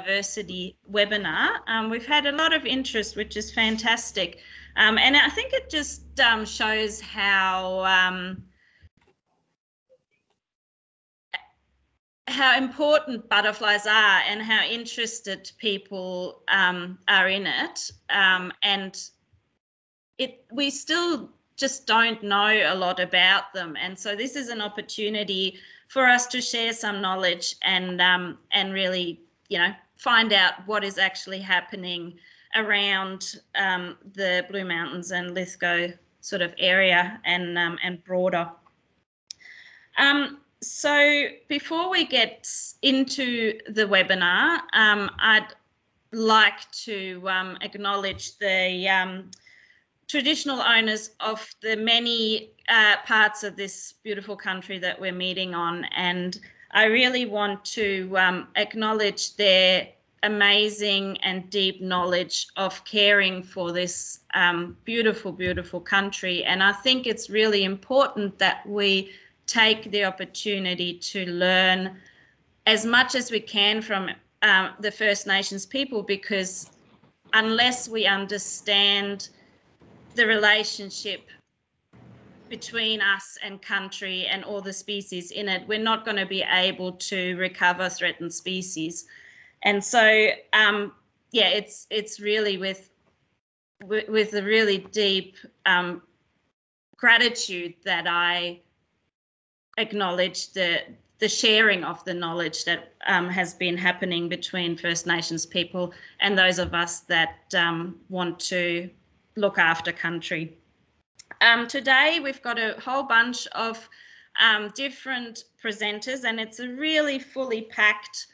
biodiversity webinar. We've had a lot of interest, which is fantastic. And I think it just shows how important butterflies are and how interested people are in it. We still just don't know a lot about them. And so this is an opportunity for us to share some knowledge and really, you know, find out what is actually happening around the Blue Mountains and Lithgow sort of area and broader. So before we get into the webinar, I'd like to acknowledge the traditional owners of the many parts of this beautiful country that we're meeting on. And I really want to acknowledge their amazing and deep knowledge of caring for this beautiful, beautiful country. And I think it's really important that we take the opportunity to learn as much as we can from the First Nations people, because unless we understand the relationship between us and country and all the species in it, we're not going to be able to recover threatened species. And so, yeah, it's really with a really deep gratitude that I acknowledge the sharing of the knowledge that has been happening between First Nations people and those of us that want to look after country. Today we've got a whole bunch of different presenters, and it's a really fully packed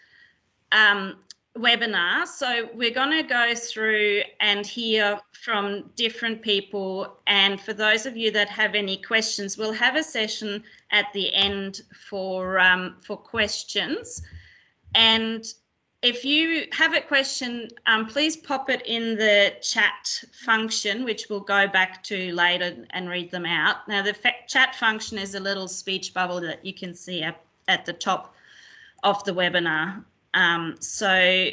webinar. So we're going to go through and hear from different people, and for those of you that have any questions, we'll have a session at the end for questions. And if you have a question, please pop it in the chat function, which we'll go back to later and read them out. Now, the chat function is a little speech bubble that you can see up at the top of the webinar. So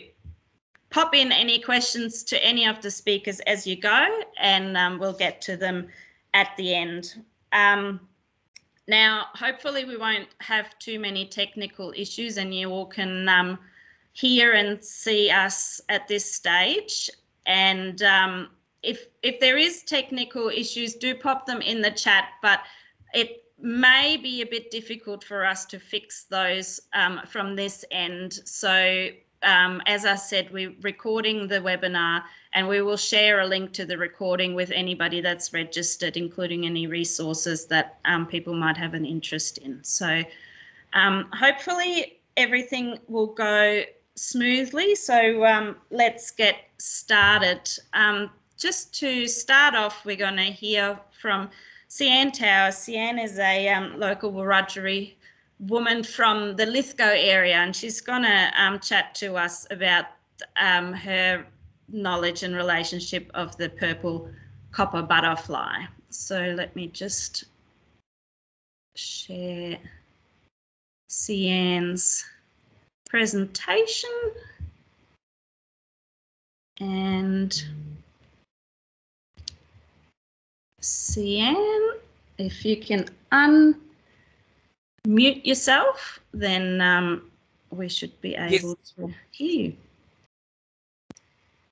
pop in any questions to any of the speakers as you go, and we'll get to them at the end. Now, hopefully we won't have too many technical issues, and you all can hear and see us at this stage. And if there is technical issues, do pop them in the chat, but it may be a bit difficult for us to fix those from this end. So as I said, we're recording the webinar, and we will share a link to the recording with anybody that's registered, including any resources that people might have an interest in. So hopefully everything will go smoothly. So let's get started. Just to start off, we're going to hear from Sian Towers. Sian is a local Wiradjuri woman from the Lithgow area, and she's going to chat to us about her knowledge and relationship of the purple copper butterfly. So let me just share Sian's presentation. And Sian, if you can unmute yourself, then we should be able to hear you.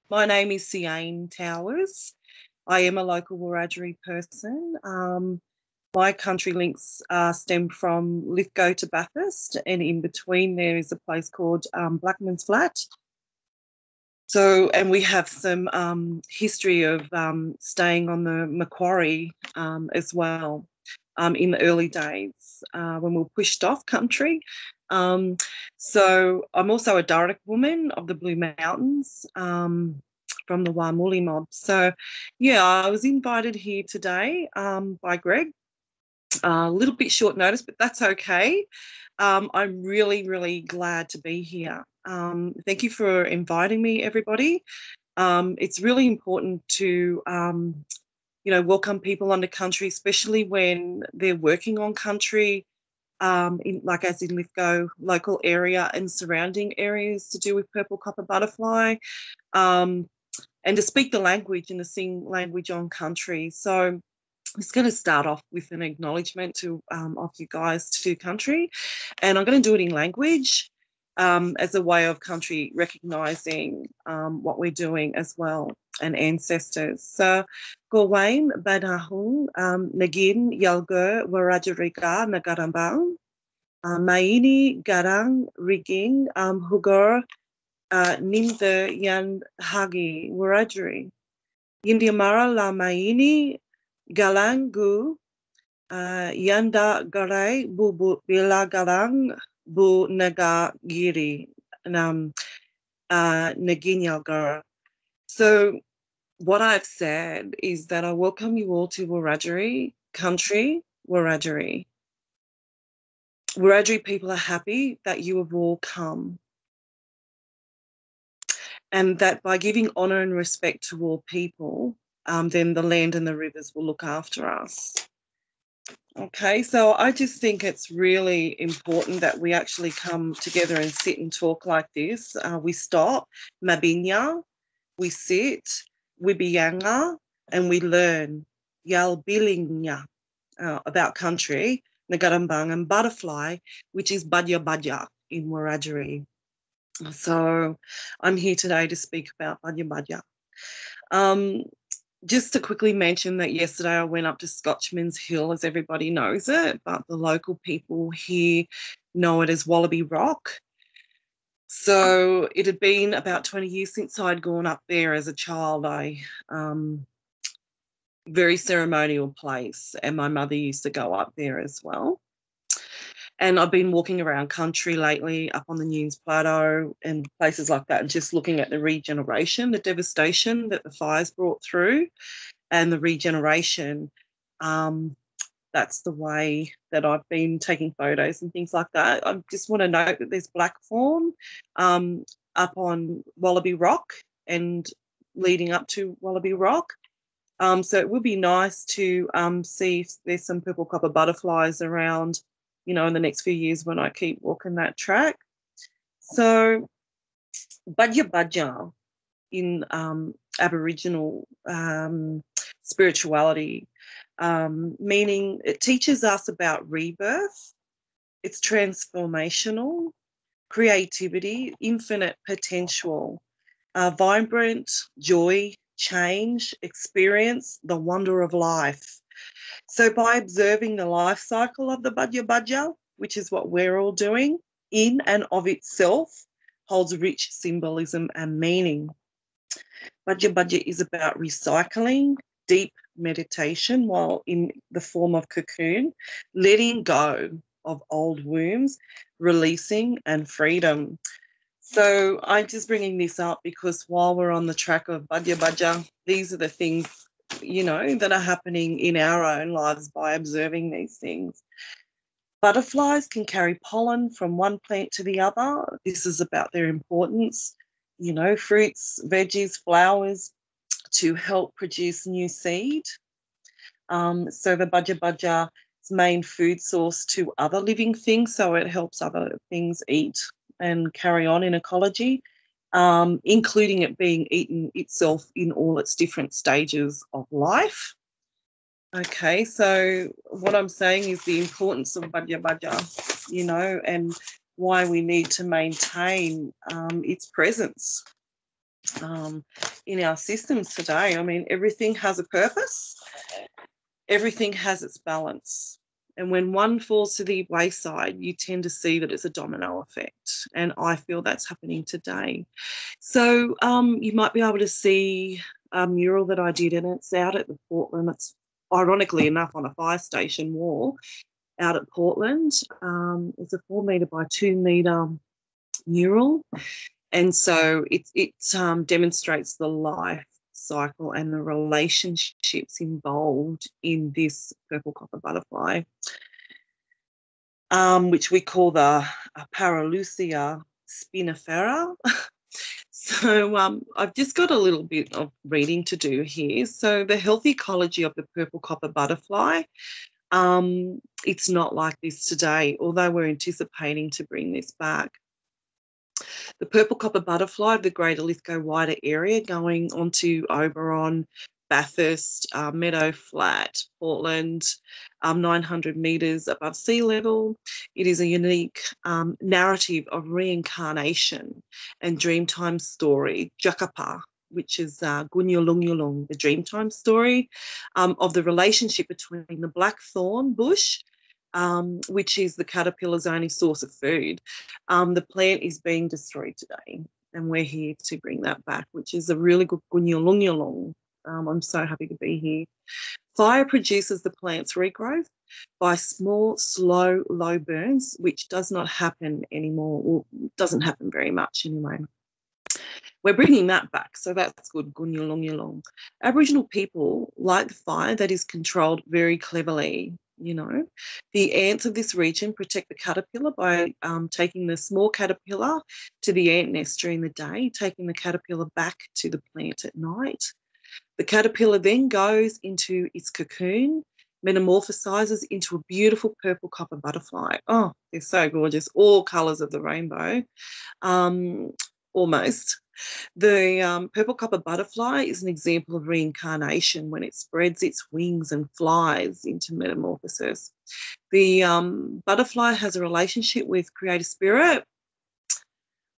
My name is Sian Towers. I am a local Wiradjuri person. My country links stem from Lithgow to Bathurst, and in between there is a place called Blackman's Flat. So, and we have some history of staying on the Macquarie as well in the early days when we were pushed off country. So I'm also a Dharug woman of the Blue Mountains from the Wamuli mob. So, yeah, I was invited here today by Greg. A little bit short notice, but that's okay. I'm really, really glad to be here. Thank you for inviting me, everybody. It's really important to, you know, welcome people onto country, especially when they're working on country in Lithgow local area and surrounding areas to do with purple copper butterfly, and to speak the language and to sing language on country. So it's going to start off with an acknowledgement of you guys to country, and I'm going to do it in language as a way of country recognising what we're doing as well and ancestors. So, Gowain Badahung Nagin Yalgur Warajariga Nagarambang Maini Garang Riging Hugur Nimther Yan Hagi Wiradjuri Yindiamara La Maini Galangu Yanda Garay Bubu Bila Galang Bu Nagagiri Naginyalgar. So what I've said is that I welcome you all to Wiradjuri, country Wiradjuri. Wiradjuri people are happy that you have all come, and that by giving honour and respect to all people, then the land and the rivers will look after us. Okay, so I just think it's really important that we actually come together and sit and talk like this. We stop, Mabinya, we sit, Wibiyanga, and we learn, Yalbilinya, about country, Nagarambang and butterfly, which is Badja Badja in Wiradjuri. So I'm here today to speak about Badja Badja. Just to quickly mention that yesterday I went up to Scotchman's Hill, as everybody knows it, but the local people here know it as Wallaby Rock. So it had been about 20 years since I'd gone up there as a child. Very ceremonial place, and my mother used to go up there as well. And I've been walking around country lately, up on the Nunes Plateau and places like that, and just looking at the regeneration, the devastation that the fires brought through, and the regeneration. That's the way that I've been taking photos and things like that. I just want to note that there's Blackthorn up on Wallaby Rock and leading up to Wallaby Rock. So it would be nice to see if there's some purple copper butterflies around, you know, in the next few years when I keep walking that track. So Badja Badja in Aboriginal spirituality, meaning it teaches us about rebirth, it's transformational, creativity, infinite potential, vibrant, joy, change, experience, the wonder of life. So by observing the life cycle of the Badja Badja, which is what we're all doing, in and of itself holds rich symbolism and meaning. Badja Badja is about recycling, deep meditation while in the form of cocoon, letting go of old wombs, releasing and freedom. So I'm just bringing this up because while we're on the track of Badja Badja, these are the things, you know, that are happening in our own lives by observing these things. Butterflies can carry pollen from one plant to the other. This is about their importance, you know, fruits, veggies, flowers, to help produce new seed. So the Badja Badja's main food source to other living things, so it helps other things eat and carry on in ecology. Including it being eaten itself in all its different stages of life. Okay, so what I'm saying is the importance of Badja Badja, you know, and why we need to maintain its presence in our systems today. I mean, everything has a purpose, everything has its balance. And when one falls to the wayside, you tend to see that it's a domino effect. And I feel that's happening today. So you might be able to see a mural that I did, and it's out at the Portland. It's ironically enough on a fire station wall out at Portland. It's a 4-metre by 2-metre mural. And so it demonstrates the life cycle and the relationships involved in this purple copper butterfly, which we call the Paraleucia spinifera. So I've just got a little bit of reading to do here. So the healthy ecology of the purple copper butterfly It's not like this today, although we're anticipating to bring this back. The purple copper butterfly, the greater Lithgow wider area, going onto Oberon, Bathurst, Meadow Flat, Portland, 900 metres above sea level. It is a unique narrative of reincarnation and dreamtime story, Jakapa, which is gunyalungalung, the dreamtime story, of the relationship between the blackthorn bush, which is the caterpillar's only source of food. The plant is being destroyed today, and we're here to bring that back, which is a really good gunyalungalung. I'm so happy to be here. Fire produces the plant's regrowth by small, slow, low burns, which does not happen anymore, or doesn't happen very much anyway. We're bringing that back, so that's good, gunyalungalung. Aboriginal people like the fire that is controlled very cleverly, you know. The ants of this region protect the caterpillar by taking the small caterpillar to the ant nest during the day, taking the caterpillar back to the plant at night. The caterpillar then goes into its cocoon, metamorphosizes into a beautiful purple copper butterfly. Oh, they're so gorgeous, all colours of the rainbow, almost. The purple copper butterfly is an example of reincarnation when it spreads its wings and flies into metamorphosis. The butterfly has a relationship with creator spirit,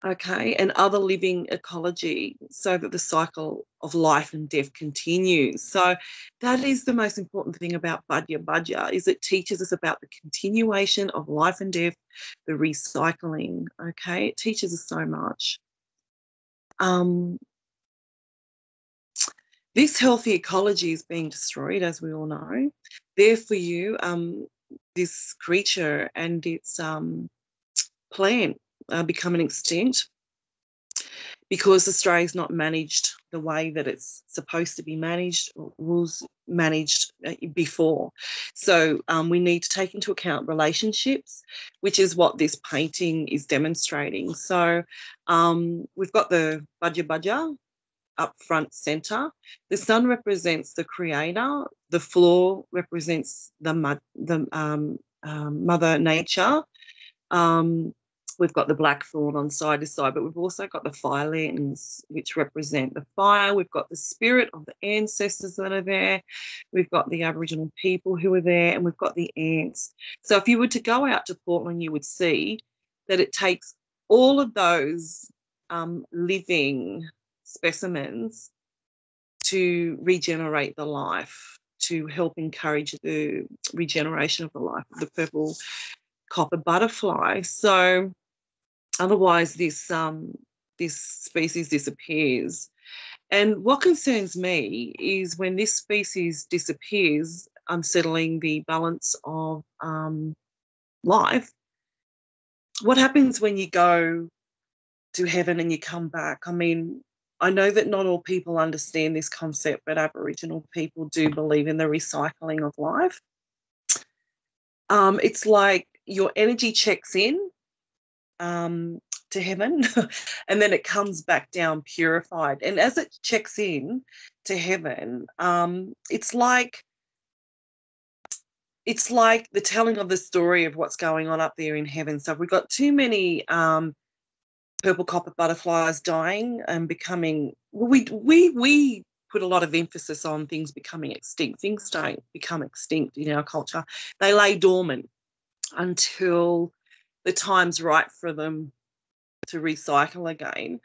okay, and other living ecology so that the cycle of life and death continues. So that is the most important thing about Badja Badja, is it teaches us about the continuation of life and death, the recycling, okay. It teaches us so much. This healthy ecology is being destroyed, as we all know. There for you, this creature and its plant becoming extinct because Australia's not managed the way that it's supposed to be managed, or was managed before. So we need to take into account relationships, which is what this painting is demonstrating. So we've got the Badja Badja up front centre. The sun represents the creator. The floor represents the mother nature. We've got the blackthorn on side to side, but we've also got the fire lanterns, which represent the fire. We've got the spirit of the ancestors that are there. We've got the Aboriginal people who are there, and we've got the ants. So if you were to go out to Portland, you would see that it takes all of those living specimens to regenerate the life, to help encourage the regeneration of the life of the purple copper butterfly. So otherwise this this species disappears. And what concerns me is when this species disappears, unsettling the balance of life, what happens when you go to heaven and you come back? I mean, I know that not all people understand this concept, but Aboriginal people do believe in the recycling of life. It's like your energy checks in to heaven and then it comes back down purified. And as it checks in to heaven, it's like the telling of the story of what's going on up there in heaven. So if we've got too many purple copper butterflies dying and becoming, well, we put a lot of emphasis on things becoming extinct. Things don't become extinct in our culture. They lay dormant until the time's right for them to recycle again.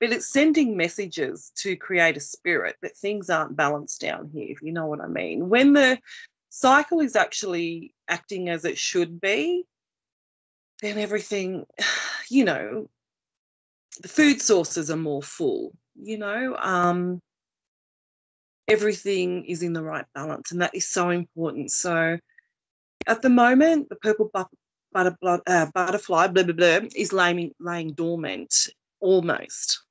But it's sending messages to create a spirit that things aren't balanced down here, if you know what I mean. When the cycle is actually acting as it should be, then everything, you know, the food sources are more full, you know. Everything is in the right balance, and that is so important. So at the moment, the purple butterfly is laying dormant almost,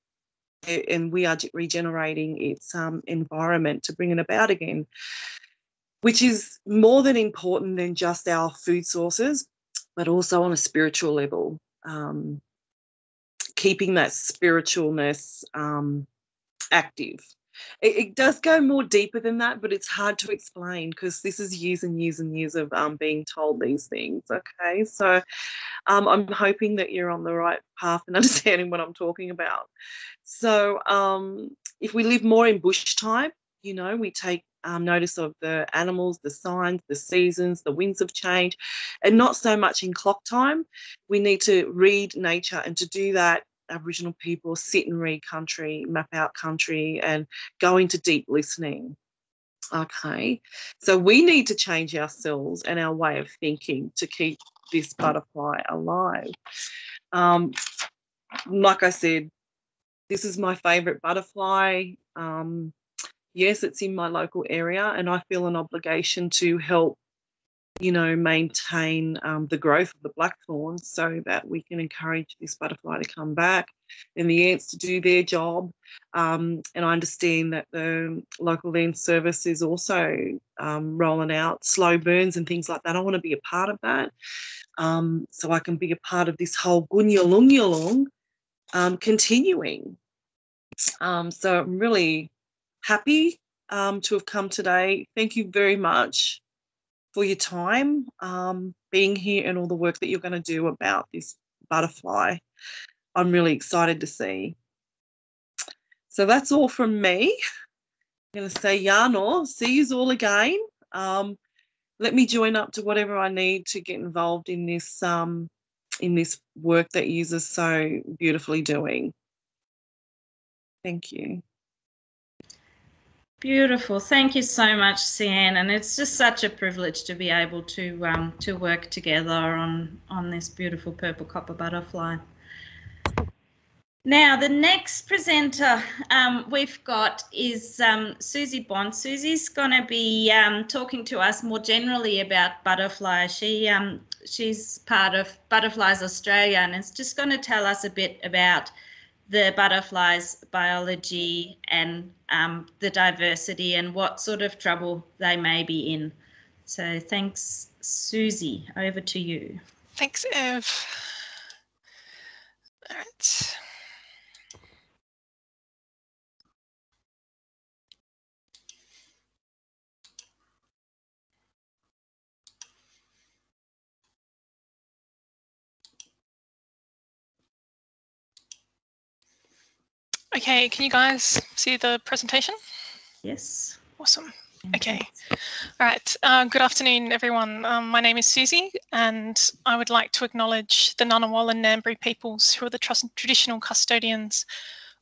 and we are regenerating its environment to bring it about again, which is more than important than just our food sources, but also on a spiritual level, keeping that spiritualness active. It does go more deeper than that, but it's hard to explain because this is years and years and years of being told these things, okay? So I'm hoping that you're on the right path and understanding what I'm talking about. So if we live more in bush time, you know, we take notice of the animals, the signs, the seasons, the winds of change, and not so much in clock time. We need to read nature, and to do that, Aboriginal people sit and read country, map out country, and go into deep listening. Okay, so we need to change ourselves and our way of thinking to keep this butterfly alive. Like I said, this is my favourite butterfly. Yes, it's in my local area, and I feel an obligation to help, you know, maintain the growth of the blackthorn so that we can encourage this butterfly to come back and the ants to do their job. And I understand that the local land service is also rolling out slow burns and things like that. I want to be a part of that, so I can be a part of this whole gunyalungalung continuing. So I'm really happy to have come today. Thank you very much for your time, being here, and all the work that you're going to do about this butterfly. I'm really excited to see. So that's all from me. I'm going to say Yano, see you all again. Let me join up to whatever I need to get involved in this work that you're so beautifully doing. Thank you. Beautiful. Thank you so much, Sian, and it's just such a privilege to be able to work together on this beautiful purple copper butterfly. Now, the next presenter we've got is Susie Bond. Susie's going to be talking to us more generally about butterflies. She's part of Butterflies Australia, and it's just going to tell us a bit about the butterflies' biology and the diversity and what sort of trouble they may be in. So thanks, Susie. Over to you. Thanks, Eve. All right. Okay, can you guys see the presentation? Yes. Awesome. Okay. All right. Good afternoon, everyone. My name is Susie, and I would like to acknowledge the Ngunnawal and Ngambri peoples, who are the traditional custodians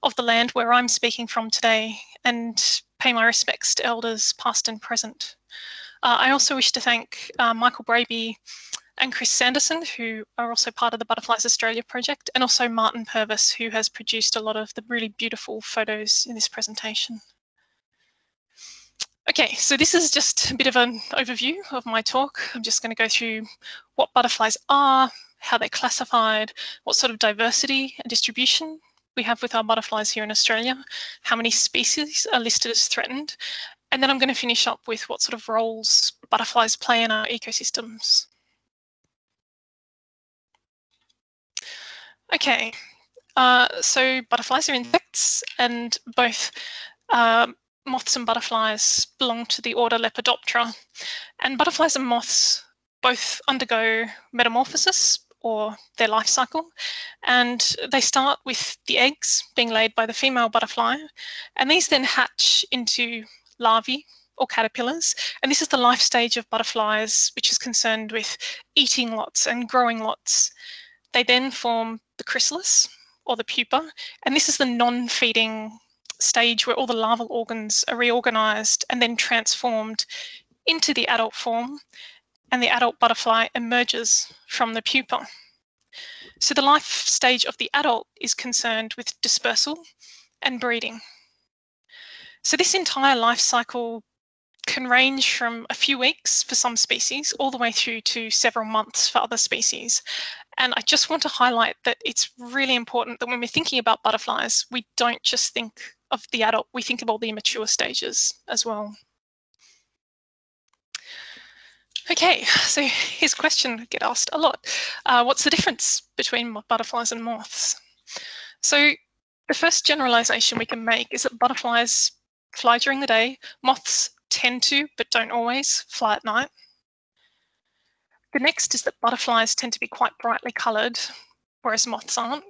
of the land where I'm speaking from today, and pay my respects to elders past and present. I also wish to thank Michael Braby and Chris Sanderson, who are also part of the Butterflies Australia project, and also Martin Purvis, who has produced a lot of the really beautiful photos in this presentation. Okay, so this is just a bit of an overview of my talk. I'm just going to go through what butterflies are, how they're classified, what sort of diversity and distribution we have with our butterflies here in Australia, how many species are listed as threatened, and then I'm going to finish up with what sort of roles butterflies play in our ecosystems. Okay, so butterflies are insects, and both moths and butterflies belong to the order Lepidoptera. And butterflies and moths both undergo metamorphosis, or their life cycle, and they start with the eggs being laid by the female butterfly, and these then hatch into larvae or caterpillars. And this is the life stage of butterflies, which is concerned with eating lots and growing lots. They then form the chrysalis, or the pupa, and this is the non-feeding stage where all the larval organs are reorganised and then transformed into the adult form, and the adult butterfly emerges from the pupa. So the life stage of the adult is concerned with dispersal and breeding. So this entire life cycle can range from a few weeks for some species all the way through to several months for other species. And I just want to highlight that it's really important that when we're thinking about butterflies, we don't just think of the adult, we think of all the immature stages as well. Okay, so here's a question I get asked a lot. What's the difference between butterflies and moths? So the first generalisation we can make is that butterflies fly during the day. Moths tend to, but don't always, fly at night. The next is that butterflies tend to be quite brightly coloured, whereas moths aren't.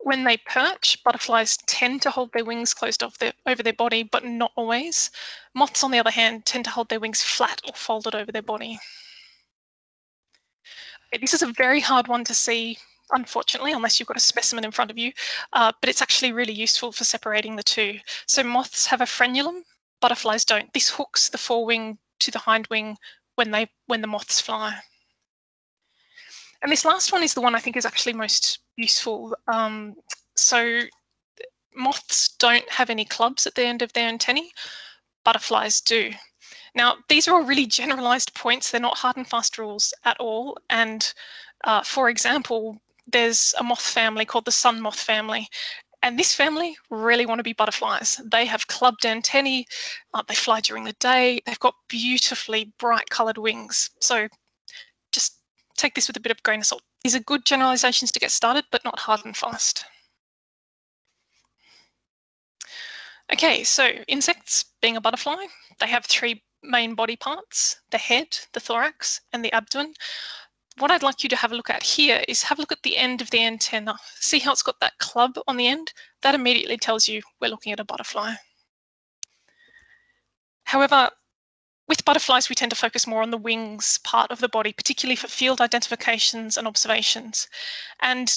When they perch, butterflies tend to hold their wings closed off over their body, but not always. Moths, on the other hand, tend to hold their wings flat or folded over their body. Okay, this is a very hard one to see, unfortunately, unless you've got a specimen in front of you, but it's actually really useful for separating the two. So moths have a frenulum, butterflies don't. This hooks the forewing to the hind wing when the moths fly. And this last one is the one I think is actually most useful. So moths don't have any clubs at the end of their antennae, butterflies do. Now, these are all really generalised points. They're not hard and fast rules at all. And for example, there's a moth family called the sun moth family. And this family really want to be butterflies. They have clubbed antennae, they fly during the day, they've got beautifully bright coloured wings. So just take this with a bit of grain of salt. These are good generalisations to get started, but not hard and fast. Okay, so insects, being a butterfly, they have three main body parts, the head, the thorax, and the abdomen. What I'd like you to have a look at here is have a look at the end of the antenna. See how it's got that club on the end? That immediately tells you we're looking at a butterfly. However, with butterflies, we tend to focus more on the wings part of the body, particularly for field identifications and observations. And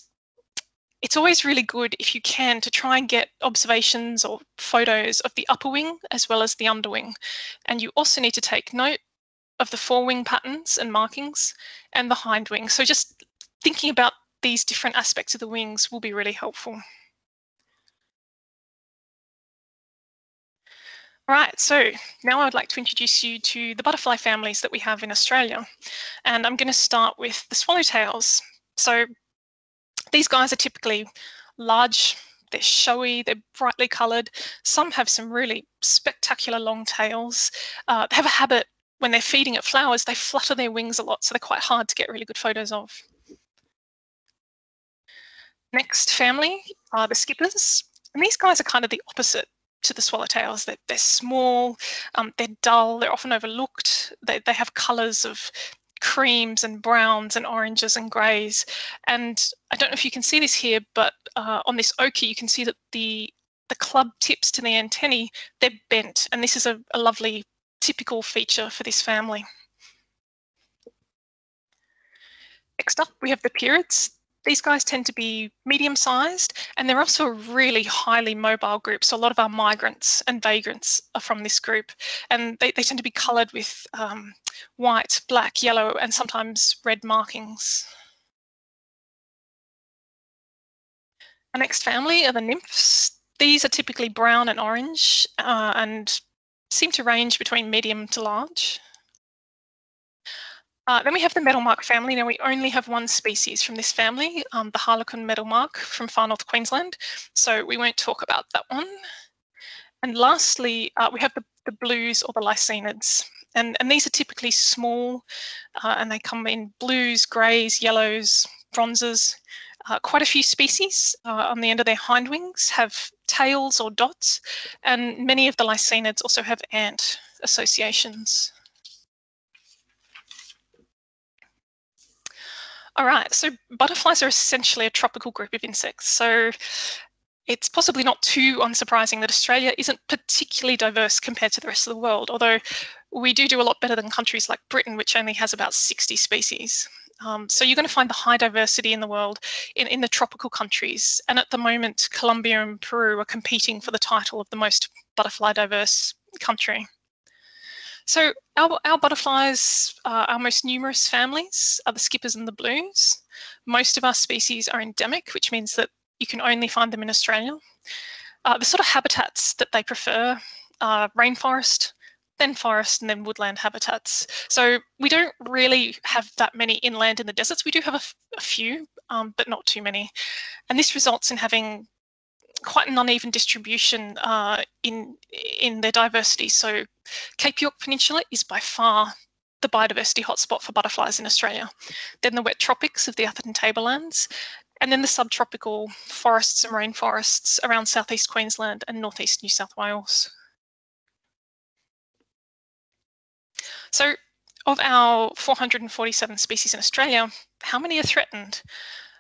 it's always really good, if you can, to try and get observations or photos of the upper wing as well as the underwing. And you also need to take note of the forewing patterns and markings and the hind wing. So just thinking about these different aspects of the wings will be really helpful. Right, so now I'd like to introduce you to the butterfly families that we have in Australia. And I'm going to start with the swallowtails. So these guys are typically large, they're showy, they're brightly coloured. Some have some really spectacular long tails. They have a habit, when they're feeding at flowers, they flutter their wings a lot, so they're quite hard to get really good photos of. Next family are the skippers, and these guys are kind of the opposite to the swallowtails. They're small, they're dull, they're often overlooked, they have colours of creams and browns and oranges and greys. And I don't know if you can see this here, but on this okie you can see that the club tips to the antennae, they're bent, and this is a lovely typical feature for this family. Next up, we have the pierids. These guys tend to be medium-sized, and they're also a really highly mobile group, so a lot of our migrants and vagrants are from this group, and they tend to be coloured with white, black, yellow, and sometimes red markings. Our next family are the nymphs. These are typically brown and orange, and seem to range between medium to large. Then we have the meadowlark family. Now, we only have one species from this family, the harlequin meadowlark from far north Queensland, so we won't talk about that one. And lastly, we have the blues or the lycaenids, and these are typically small, and they come in blues, greys, yellows, bronzes. Quite a few species on the end of their hind wings have tails or dots, and many of the lycaenids also have ant associations. All right, so butterflies are essentially a tropical group of insects, so it's possibly not too unsurprising that Australia isn't particularly diverse compared to the rest of the world, although we do a lot better than countries like Britain, which only has about 60 species. So you're going to find the high diversity in the world in the tropical countries. And at the moment, Colombia and Peru are competing for the title of the most butterfly diverse country. So our butterflies, our most numerous families are the skippers and the blues. Most of our species are endemic, which means that you can only find them in Australia. The sort of habitats that they prefer are rainforest, then forest, and then woodland habitats. So we don't really have that many inland in the deserts. We do have a few, but not too many. And this results in having quite an uneven distribution in their diversity. So Cape York Peninsula is by far the biodiversity hotspot for butterflies in Australia. Then the wet tropics of the Atherton Tablelands, and then the subtropical forests and rainforests around southeast Queensland and northeast New South Wales. So of our 447 species in Australia, how many are threatened?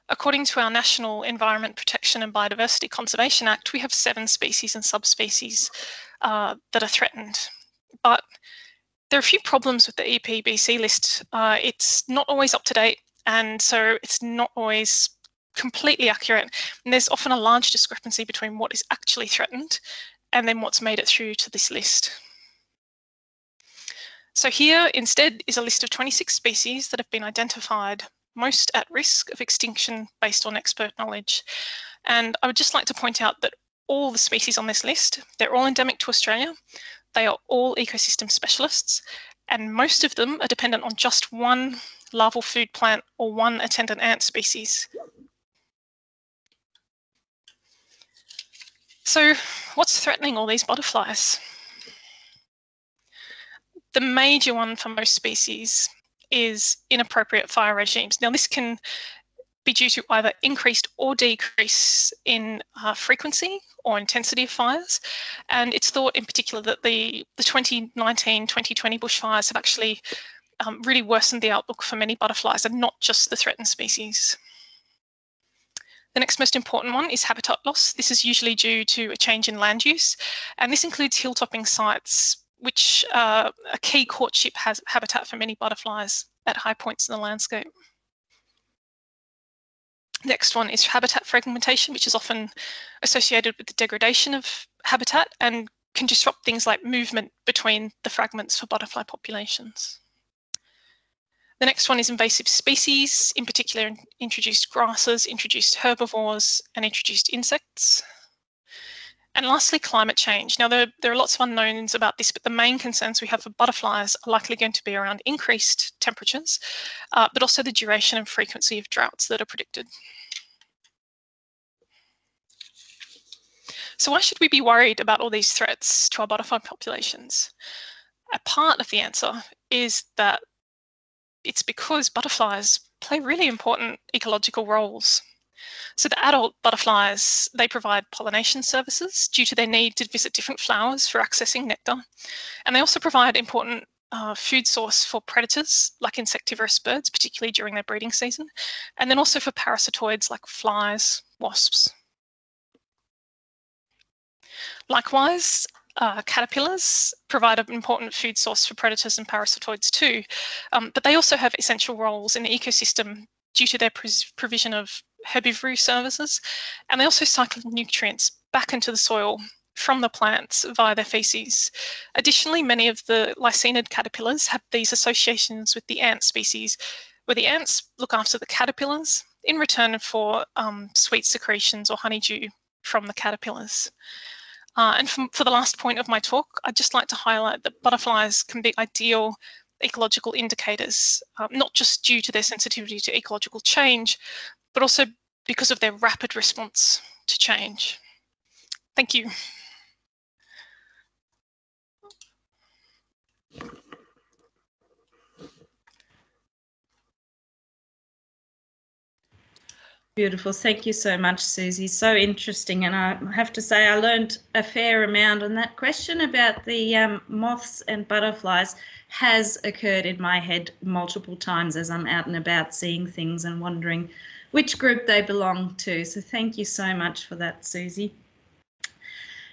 According to our National Environment Protection and Biodiversity Conservation Act, we have 7 species and subspecies that are threatened. But there are a few problems with the EPBC list. It's not always up to date, and so it's not always completely accurate. And there's often a large discrepancy between what is actually threatened and then what's made it through to this list. So here instead is a list of 26 species that have been identified most at risk of extinction based on expert knowledge. And I would just like to point out that all the species on this list, they're all endemic to Australia, they are all ecosystem specialists, and most of them are dependent on just one larval food plant or one attendant ant species. So what's threatening all these butterflies? The major one for most species is inappropriate fire regimes. Now, this can be due to either increased or decrease in frequency or intensity of fires. And it's thought in particular that the 2019-2020 bushfires have actually really worsened the outlook for many butterflies, and not just the threatened species. The next most important one is habitat loss. This is usually due to a change in land use, and this includes hilltopping sites, which are a key courtship habitat for many butterflies at high points in the landscape. Next one is habitat fragmentation, which is often associated with the degradation of habitat and can disrupt things like movement between the fragments for butterfly populations. The next one is invasive species, in particular introduced grasses, introduced herbivores, and introduced insects. And lastly, climate change. Now, there are lots of unknowns about this, but the main concerns we have for butterflies are likely going to be around increased temperatures, but also the duration and frequency of droughts that are predicted. So why should we be worried about all these threats to our butterfly populations? A part of the answer is that it's because butterflies play really important ecological roles. So the adult butterflies, they provide pollination services due to their need to visit different flowers for accessing nectar. And they also provide important food source for predators like insectivorous birds, particularly during their breeding season, and then also for parasitoids like flies, wasps. Likewise, caterpillars provide an important food source for predators and parasitoids too, but they also have essential roles in the ecosystem due to their provision of herbivory services, and they also cycle nutrients back into the soil from the plants via their feces. Additionally, many of the lysinid caterpillars have these associations with the ant species, where the ants look after the caterpillars in return for sweet secretions or honeydew from the caterpillars. And for the last point of my talk, I'd just like to highlight that butterflies can be ideal ecological indicators, not just due to their sensitivity to ecological change, but also because of their rapid response to change. Thank you. Beautiful. Thank you so much, Susie. So interesting. And I have to say, I learned a fair amount on that question about the moths and butterflies. Has occurred in my head multiple times as I'm out and about seeing things and wondering which group they belong to. So thank you so much for that, Susie.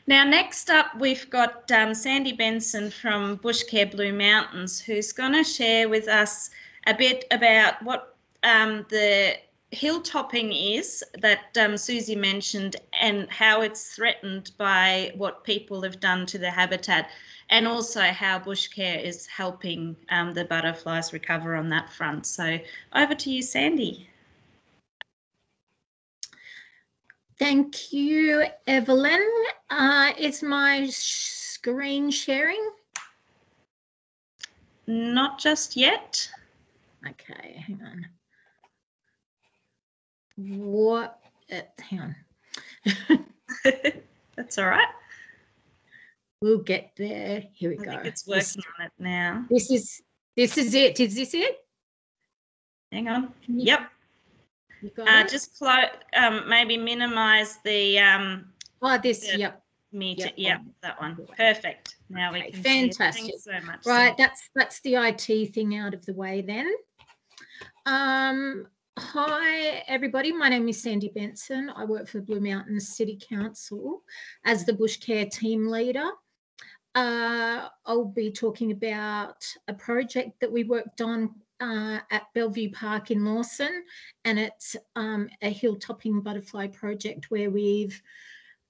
Now, next up, we've got Sandy Benson from Bushcare Blue Mountains, who's going to share with us a bit about what the hilltopping is that Susie mentioned, and how it's threatened by what people have done to the habitat, and also how bushcare is helping the butterflies recover on that front. So over to you, Sandy. Thank you, Evelyn. Is my screen sharing? Not just yet. Okay, hang on. What? Hang on. That's all right. We'll get there. Here we go. I think it's working on it now. This is it. Is this it? Hang on. Yep. Just maybe minimise the. Meter. Yeah, that one. Perfect. Now we can. Fantastic. See it. Thanks so much. Right, that's the IT thing out of the way then. Hi everybody, my name is Sandy Benson. I work for Blue Mountains City Council as the Bushcare team leader. I'll be talking about a project that we worked on at Bellevue Park in Lawson, and it's a hilltopping butterfly project where we've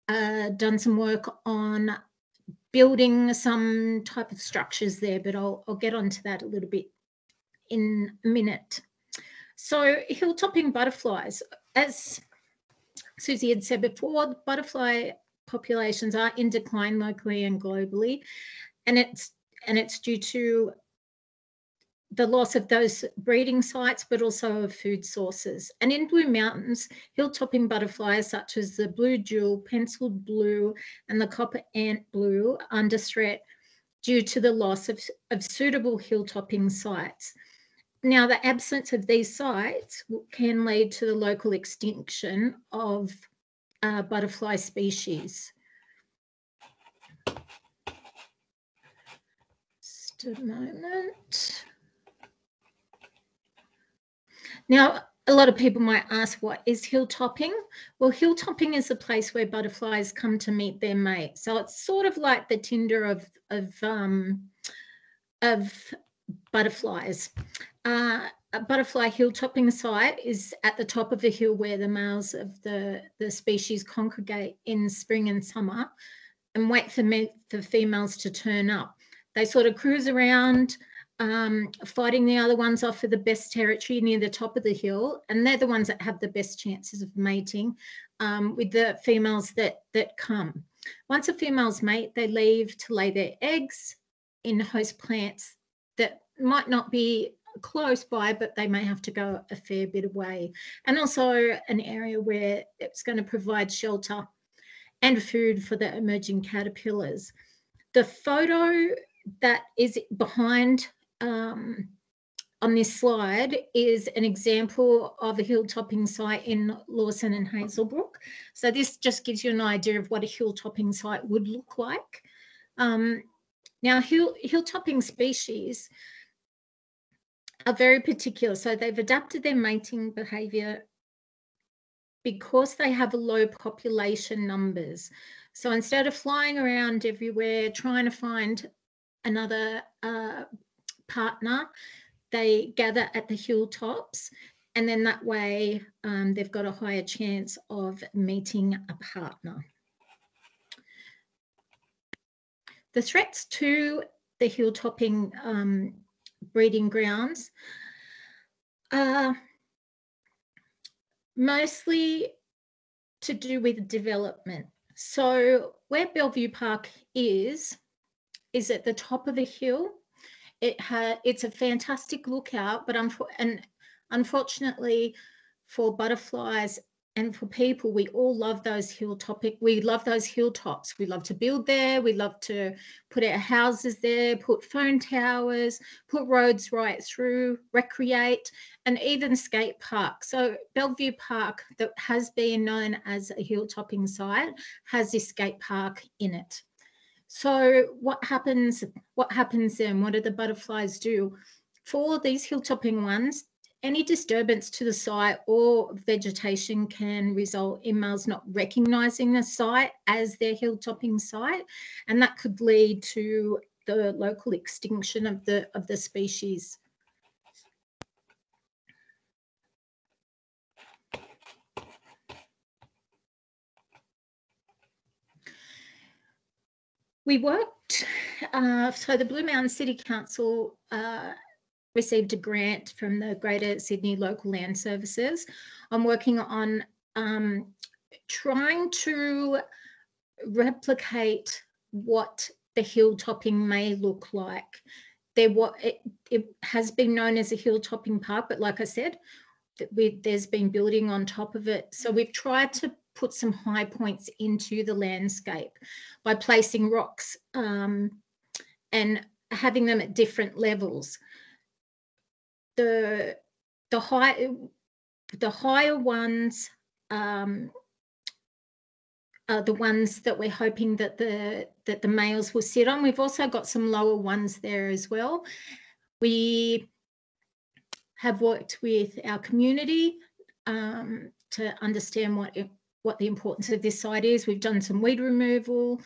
done some work on building some type of structures there, but I'll get onto that a little bit in a minute. So hilltopping butterflies, as Susie had said before, the butterfly populations are in decline locally and globally, and it's due to the loss of those breeding sites, but also of food sources. And in Blue Mountains, hilltopping butterflies such as the blue jewel, penciled blue, and the copper ant blue are under threat due to the loss of suitable hilltopping sites. Now, the absence of these sites can lead to the local extinction of butterfly species. Just a moment. Now, a lot of people might ask, what is hilltopping? Well, hilltopping is the place where butterflies come to meet their mate. So it's sort of like the Tinder of butterflies. A butterfly hilltopping site is at the top of a hill where the males of the species congregate in spring and summer and wait for females to turn up. They sort of cruise around, fighting the other ones off for the best territory near the top of the hill, and they're the ones that have the best chances of mating with the females that come. Once the females mate, they leave to lay their eggs in host plants that might not be close by, but they may have to go a fair bit away, and also an area where it's going to provide shelter and food for the emerging caterpillars. The photo that is behind on this slide is an example of a hilltopping site in Lawson and Hazelbrook. So this just gives you an idea of what a hilltopping site would look like. Now, hilltopping species are very particular, so they've adapted their mating behaviour because they have low population numbers. So instead of flying around everywhere trying to find another partner, they gather at the hilltops, and then that way they've got a higher chance of meeting a partner. The threats to the hilltopping breeding grounds are mostly to do with development. So where Bellevue Park is at the top of a hill. It's a fantastic lookout, but unfortunately for butterflies and for people, we all love those hilltops. We love to build there. We love to put our houses there, put phone towers, put roads right through, recreate, and even skate park. So Bellevue Park, that has been known as a hilltopping site, has this skate park in it. So what happens then? What do the butterflies do? For these hilltopping ones, any disturbance to the site or vegetation can result in males not recognising the site as their hilltopping site, and that could lead to the local extinction of the species. We worked, so the Blue Mountain City Council received a grant from the Greater Sydney Local Land Services. I'm working on trying to replicate what the hilltopping may look like. It has been known as a hilltopping park, but like I said, there's been building on top of it. So we've tried to put some high points into the landscape by placing rocks and having them at different levels. The high The higher ones are the ones that we're hoping that the males will sit on. We've also got some lower ones there as well. We have worked with our community to understand what the importance of this site is. We've done some weed removal.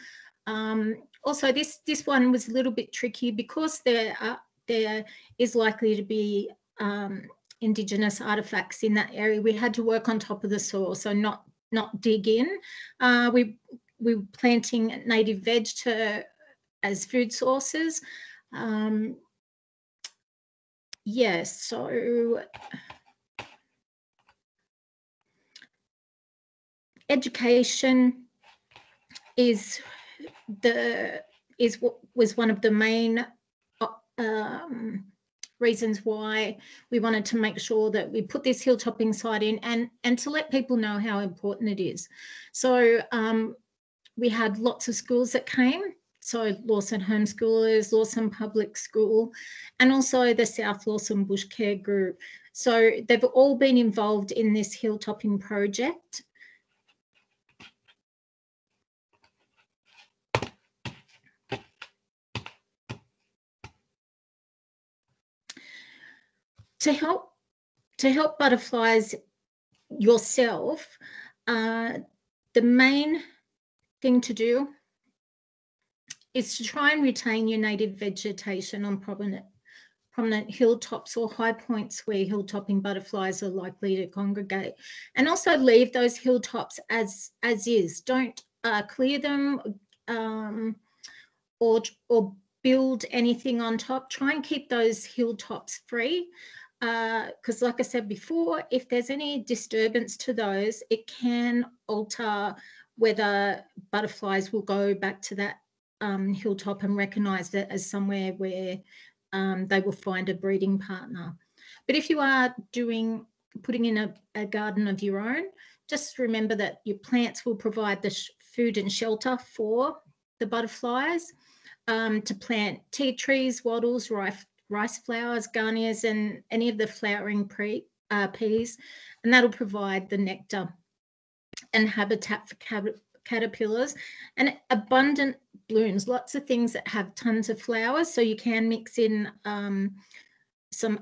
Also, this one was a little bit tricky because there is likely to be Indigenous artefacts in that area. We had to work on top of the soil, so not dig in. We were planting native veg as food sources. So education was one of the main reasons why we wanted to make sure that we put this hilltopping site in and to let people know how important it is. So we had lots of schools that came, so Lawson Homeschoolers, Lawson Public School, and also the South Lawson Bushcare Group. So they've all been involved in this hilltopping project. To help butterflies yourself, the main thing to do is to try and retain your native vegetation on prominent hilltops or high points where hilltopping butterflies are likely to congregate, and also leave those hilltops as is. Don't clear them or build anything on top. Try and keep those hilltops free. Because like I said before, if there's any disturbance to those, it can alter whether butterflies will go back to that hilltop and recognise it as somewhere where they will find a breeding partner. But if you are putting in a garden of your own, just remember that your plants will provide the food and shelter for the butterflies. To plant tea trees, wattles, rice flowers, garniers, and any of the flowering peas, and that'll provide the nectar and habitat for caterpillars and abundant blooms. Lots of things that have tons of flowers, so you can mix in some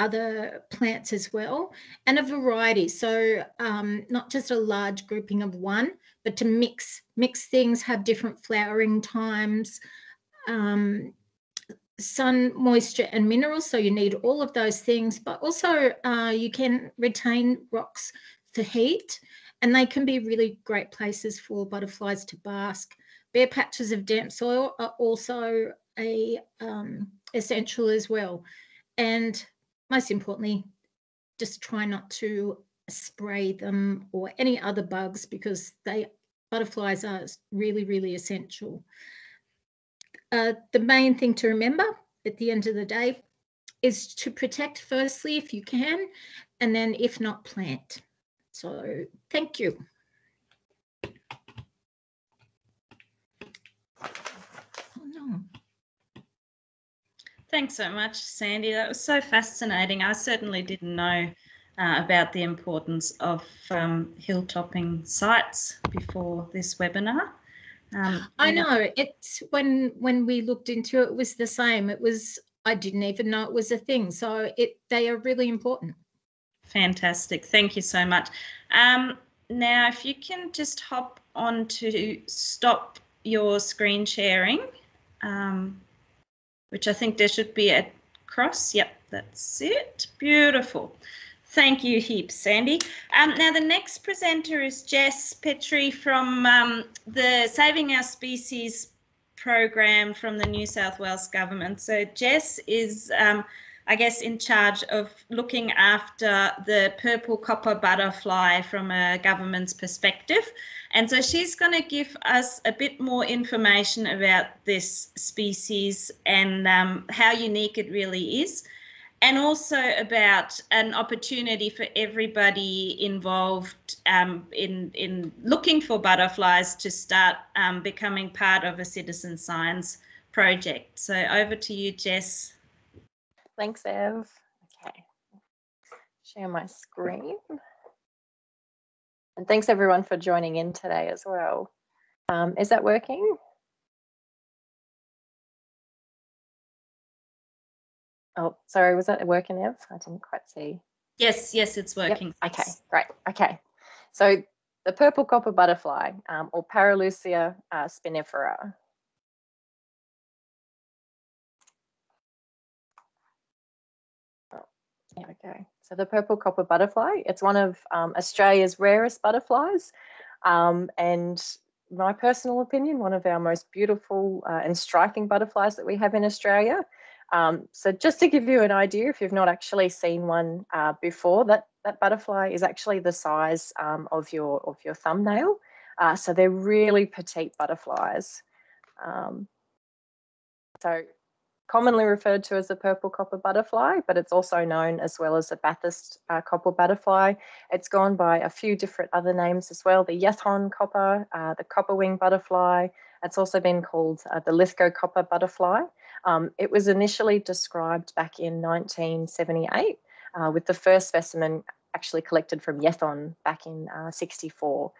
other plants as well, and a variety. So not just a large grouping of one, but to mix things, have different flowering times, sun, moisture and minerals. So you need all of those things, but also you can retain rocks for heat, and they can be really great places for butterflies to bask. Bare patches of damp soil are also essential as well. And most importantly, just try not to spray them or any other bugs, because butterflies are really, really essential. The main thing to remember at the end of the day is to protect firstly if you can, and then if not, plant. So thank you. Thanks so much, Sandy. That was so fascinating. I certainly didn't know about the importance of hilltopping sites before this webinar. I know, it's when we looked into it, it was the same. It was, I didn't even know it was a thing. So they are really important. Fantastic. Thank you so much. Now, if you can just hop on to stop your screen sharing, which I think there should be a cross. Yep, that's it. Beautiful. Thank you heaps, Sandy. Now the next presenter is Jess Petrie from the Saving Our Species program from the New South Wales government. So Jess is, I guess, in charge of looking after the purple copper butterfly from a government's perspective. And so she's going to give us a bit more information about this species and how unique it really is, and also about an opportunity for everybody involved in looking for butterflies to start becoming part of a citizen science project. So over to you, Jess. Thanks, Ev. Okay. share my screen. And thanks everyone for joining in today as well. Is that working? Oh, sorry, was that working, Ev? I didn't quite see. Yes, yes, it's working. Yep. Okay, great. Okay, so the purple copper butterfly, or Paraleucia spinifera. Oh, there we go. So the purple copper butterfly, it's one of Australia's rarest butterflies, and my personal opinion, one of our most beautiful and striking butterflies that we have in Australia. So just to give you an idea, if you've not actually seen one before, that butterfly is actually the size of your thumbnail. So they're really petite butterflies. So commonly referred to as the purple copper butterfly, but it's also known as well as the Bathurst copper butterfly. It's gone by a few different other names as well, the Yathon copper, the copper wing butterfly. It's also been called the Lithgow copper butterfly. It was initially described back in 1978 with the first specimen actually collected from Yathon back in 64.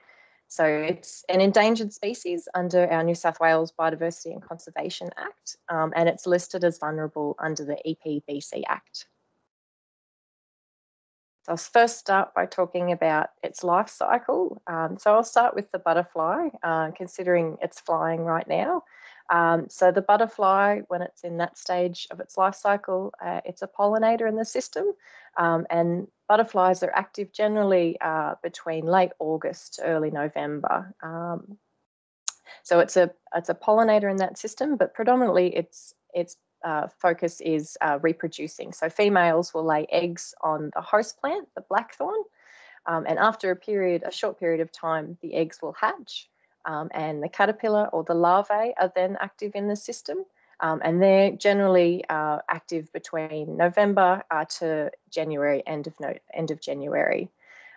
So it's an endangered species under our New South Wales Biodiversity and Conservation Act, and it's listed as vulnerable under the EPBC Act. So I'll first start by talking about its life cycle. So I'll start with the butterfly, considering it's flying right now. So the butterfly, when it's in that stage of its life cycle, it's a pollinator in the system, and butterflies are active generally between late August to early November. So it's a pollinator in that system, but predominantly its focus is reproducing. So females will lay eggs on the host plant, the blackthorn, and after a short period of time, the eggs will hatch, and the caterpillar or the larvae are then active in the system, and they're generally active between November to January, end of January.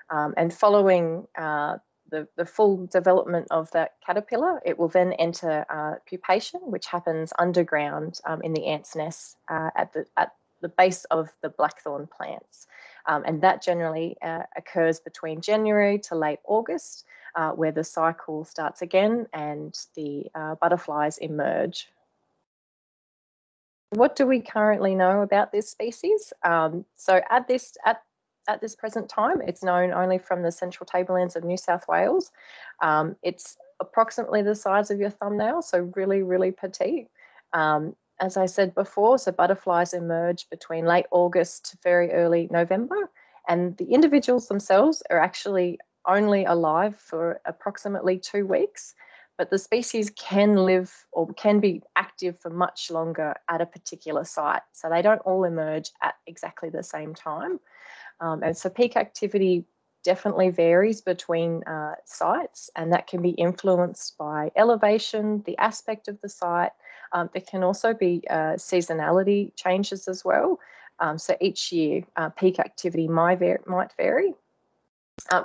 And following the full development of that caterpillar, it will then enter pupation, which happens underground in the ants' nests at the base of the blackthorn plants. And that generally occurs between January to late August, where the cycle starts again and the butterflies emerge. What do we currently know about this species? So at this present time, it's known only from the Central Tablelands of New South Wales. It's approximately the size of your thumbnail, so really, really petite. As I said before, so butterflies emerge between late August to very early November, and the individuals themselves are actually only alive for approximately 2 weeks, but the species can live or can be active for much longer at a particular site. So they don't all emerge at exactly the same time. And so peak activity definitely varies between sites, and that can be influenced by elevation, the aspect of the site. There can also be seasonality changes as well. So each year peak activity might vary.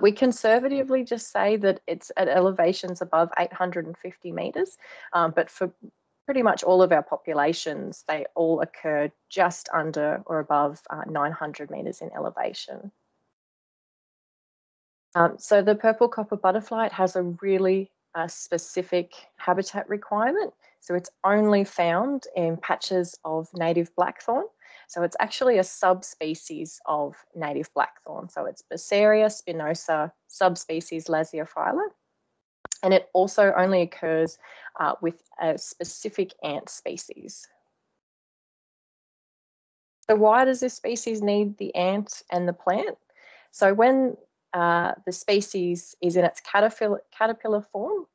We conservatively just say that it's at elevations above 850 metres, but for pretty much all of our populations, they all occur just under or above 900 metres in elevation. So the purple copper butterfly, it has a really specific habitat requirement. So it's only found in patches of native blackthorn. So it's actually a subspecies of native blackthorn. So it's Berseria spinosa, subspecies Lasiophila. And it also only occurs with a specific ant species. So why does this species need the ant and the plant? So when the species is in its caterpillar form,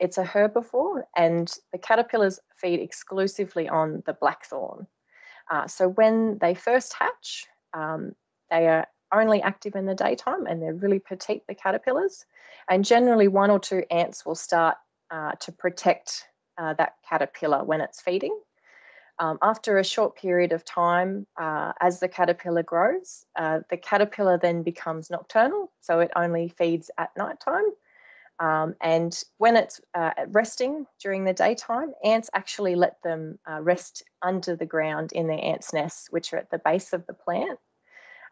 it's a herbivore, and the caterpillars feed exclusively on the blackthorn. So when they first hatch, they are only active in the daytime, and they're really petite, the caterpillars, and generally one or two ants will start to protect that caterpillar when it's feeding. After a short period of time, as the caterpillar grows, the caterpillar then becomes nocturnal, so it only feeds at nighttime. And when it's resting during the daytime, ants actually let them rest under the ground in their ants' nests, which are at the base of the plant.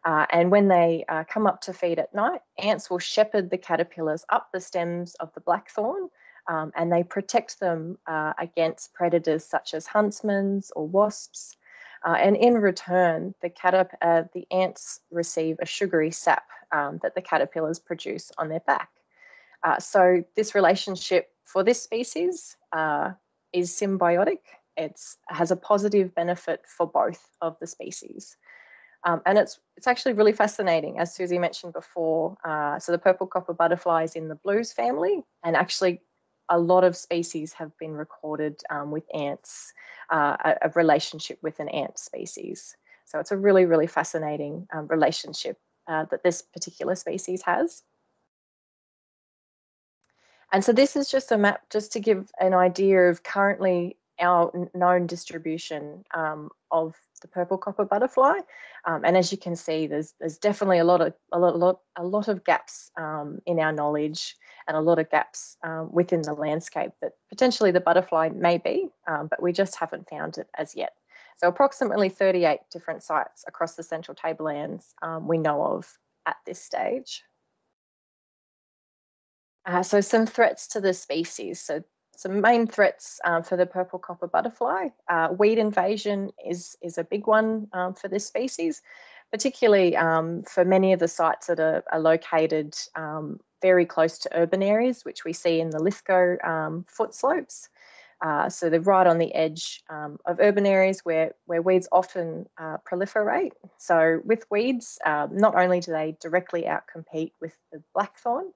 And when they come up to feed at night, ants will shepherd the caterpillars up the stems of the blackthorn, and they protect them against predators such as huntsmen or wasps. And in return, the ants receive a sugary sap that the caterpillars produce on their back. So this relationship for this species is symbiotic. It has a positive benefit for both of the species. And it's actually really fascinating, as Susie mentioned before. So the purple copper butterfly is in the blues family, and actually a lot of species have been recorded with ants, a relationship with an ant species. So it's a really, really fascinating relationship that this particular species has. And so this is just a map just to give an idea of currently our known distribution of the purple copper butterfly, and as you can see, there's definitely a lot of gaps in our knowledge, and a lot of gaps within the landscape that potentially the butterfly may be, but we just haven't found it as yet. So approximately 38 different sites across the Central Tablelands we know of at this stage. So some threats to the species. So some main threats for the purple copper butterfly. Weed invasion is a big one for this species, particularly for many of the sites that are located very close to urban areas, which we see in the Lithgow foot slopes. So they're right on the edge of urban areas where weeds often proliferate. So with weeds, not only do they directly outcompete with the blackthorn,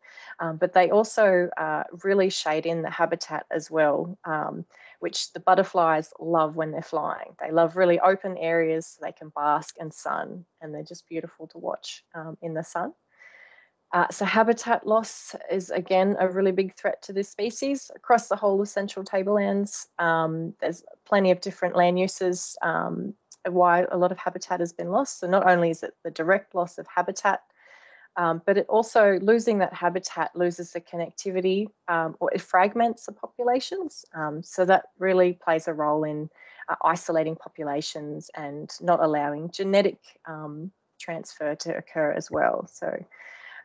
but they also really shade in the habitat as well, which the butterflies love when they're flying. They love really open areas so they can bask in sun, and they're just beautiful to watch in the sun. So habitat loss is, again, a really big threat to this species. Across the whole of Central Tablelands, there's plenty of different land uses why a lot of habitat has been lost. So not only is it the direct loss of habitat, but it also, losing that habitat loses the connectivity, or it fragments the populations. So that really plays a role in isolating populations and not allowing genetic transfer to occur as well. So.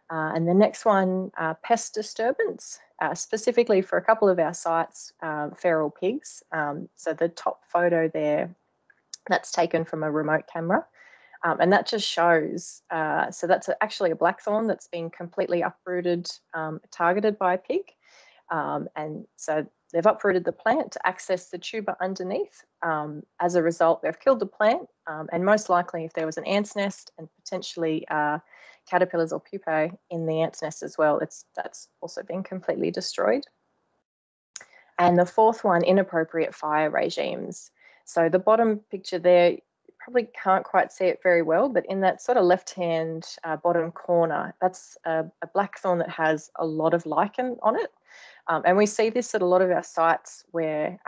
And the next one, pest disturbance, specifically for a couple of our sites, feral pigs. So the top photo there, that's taken from a remote camera. And that just shows, so that's actually a blackthorn that's been completely uprooted, targeted by a pig. And so they've uprooted the plant to access the tuber underneath. As a result, they've killed the plant. And most likely, if there was an ant's nest and potentially caterpillars or pupae in the ant's nest as well, that's also been completely destroyed. And the fourth one, inappropriate fire regimes. So the bottom picture there, you probably can't quite see it very well, but in that sort of left-hand bottom corner, that's a blackthorn that has a lot of lichen on it. And we see this at a lot of our sites where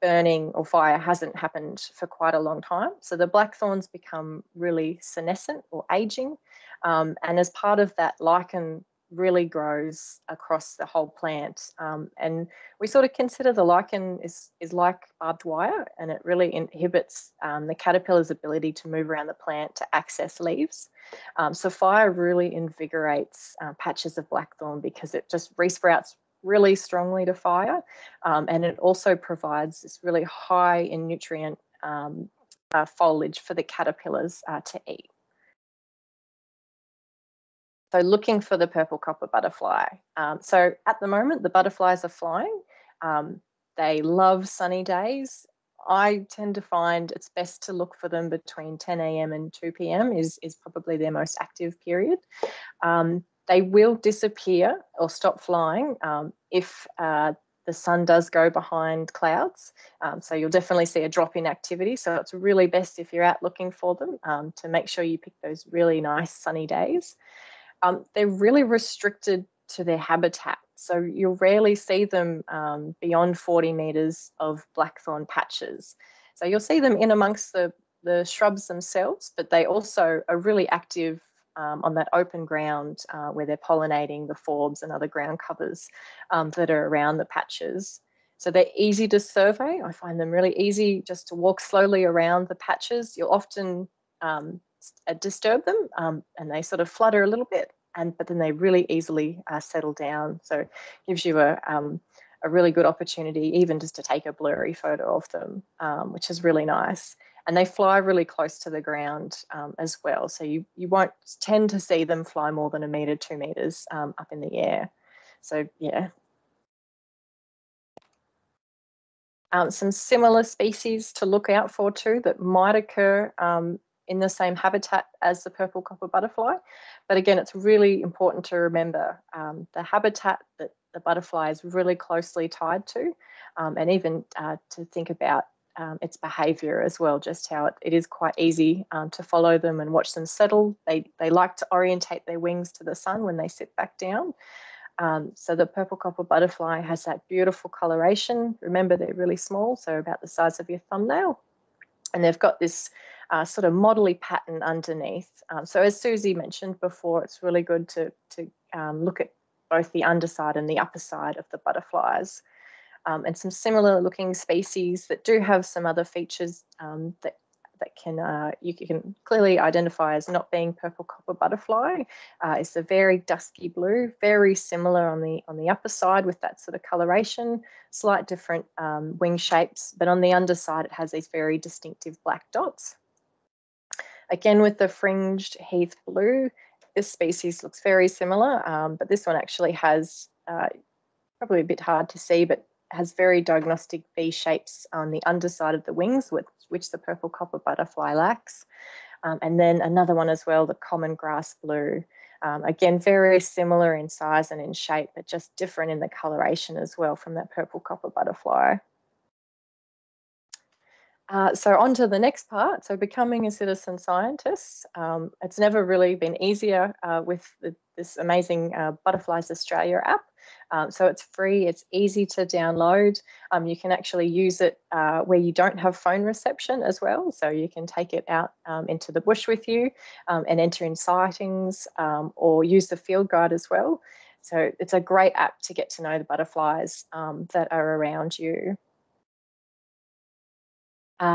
burning or fire hasn't happened for quite a long time. So the blackthorns become really senescent or aging. And as part of that, lichen really grows across the whole plant. And we sort of consider the lichen is like barbed wire, and it really inhibits the caterpillar's ability to move around the plant to access leaves. So fire really invigorates patches of blackthorn because it just resprouts really strongly to fire, and it also provides this really high in nutrient foliage for the caterpillars to eat. So looking for the purple copper butterfly. So at the moment, the butterflies are flying. They love sunny days. I tend to find it's best to look for them between 10 AM and 2 PM is probably their most active period. They will disappear or stop flying if the sun does go behind clouds. So you'll definitely see a drop in activity. So it's really best if you're out looking for them to make sure you pick those really nice sunny days. They're really restricted to their habitat. So you'll rarely see them beyond 40 metres of blackthorn patches. So you'll see them in amongst the shrubs themselves, but they also are really active on that open ground where they're pollinating the forbs and other ground covers that are around the patches. So they're easy to survey. I find them really easy just to walk slowly around the patches. You'll often disturb them, and they sort of flutter a little bit, but then they really easily settle down. So it gives you a really good opportunity even just to take a blurry photo of them, which is really nice. And they fly really close to the ground as well. So you won't tend to see them fly more than 1 metre, 2 metres up in the air. So, yeah. Some similar species to look out for too that might occur in the same habitat as the purple copper butterfly. But again, it's really important to remember the habitat that the butterfly is really closely tied to, and even to think about its behaviour as well, just how it is quite easy to follow them and watch them settle. They like to orientate their wings to the sun when they sit back down. So the purple copper butterfly has that beautiful coloration. Remember, they're really small, so about the size of your thumbnail. And they've got this sort of modelly pattern underneath. So as Susie mentioned before, it's really good to look at both the underside and the upper side of the butterflies. And some similar looking species that do have some other features that can you can clearly identify as not being purple copper butterfly is the very dusky blue, very similar on the upper side with that sort of coloration, slight different wing shapes, but on the underside it has these very distinctive black dots. Again, with the fringed heath blue, this species looks very similar, but this one actually has probably a bit hard to see, but has very diagnostic V shapes on the underside of the wings, which the purple copper butterfly lacks. And then another one as well, the common grass blue. Again, very similar in size and in shape, but just different in the coloration as well from that purple copper butterfly. So on to the next part, so becoming a citizen scientist. It's never really been easier with this amazing Butterflies Australia app. So it's free, it's easy to download. You can actually use it where you don't have phone reception as well. So you can take it out into the bush with you and enter in sightings or use the field guide as well. So it's a great app to get to know the butterflies that are around you.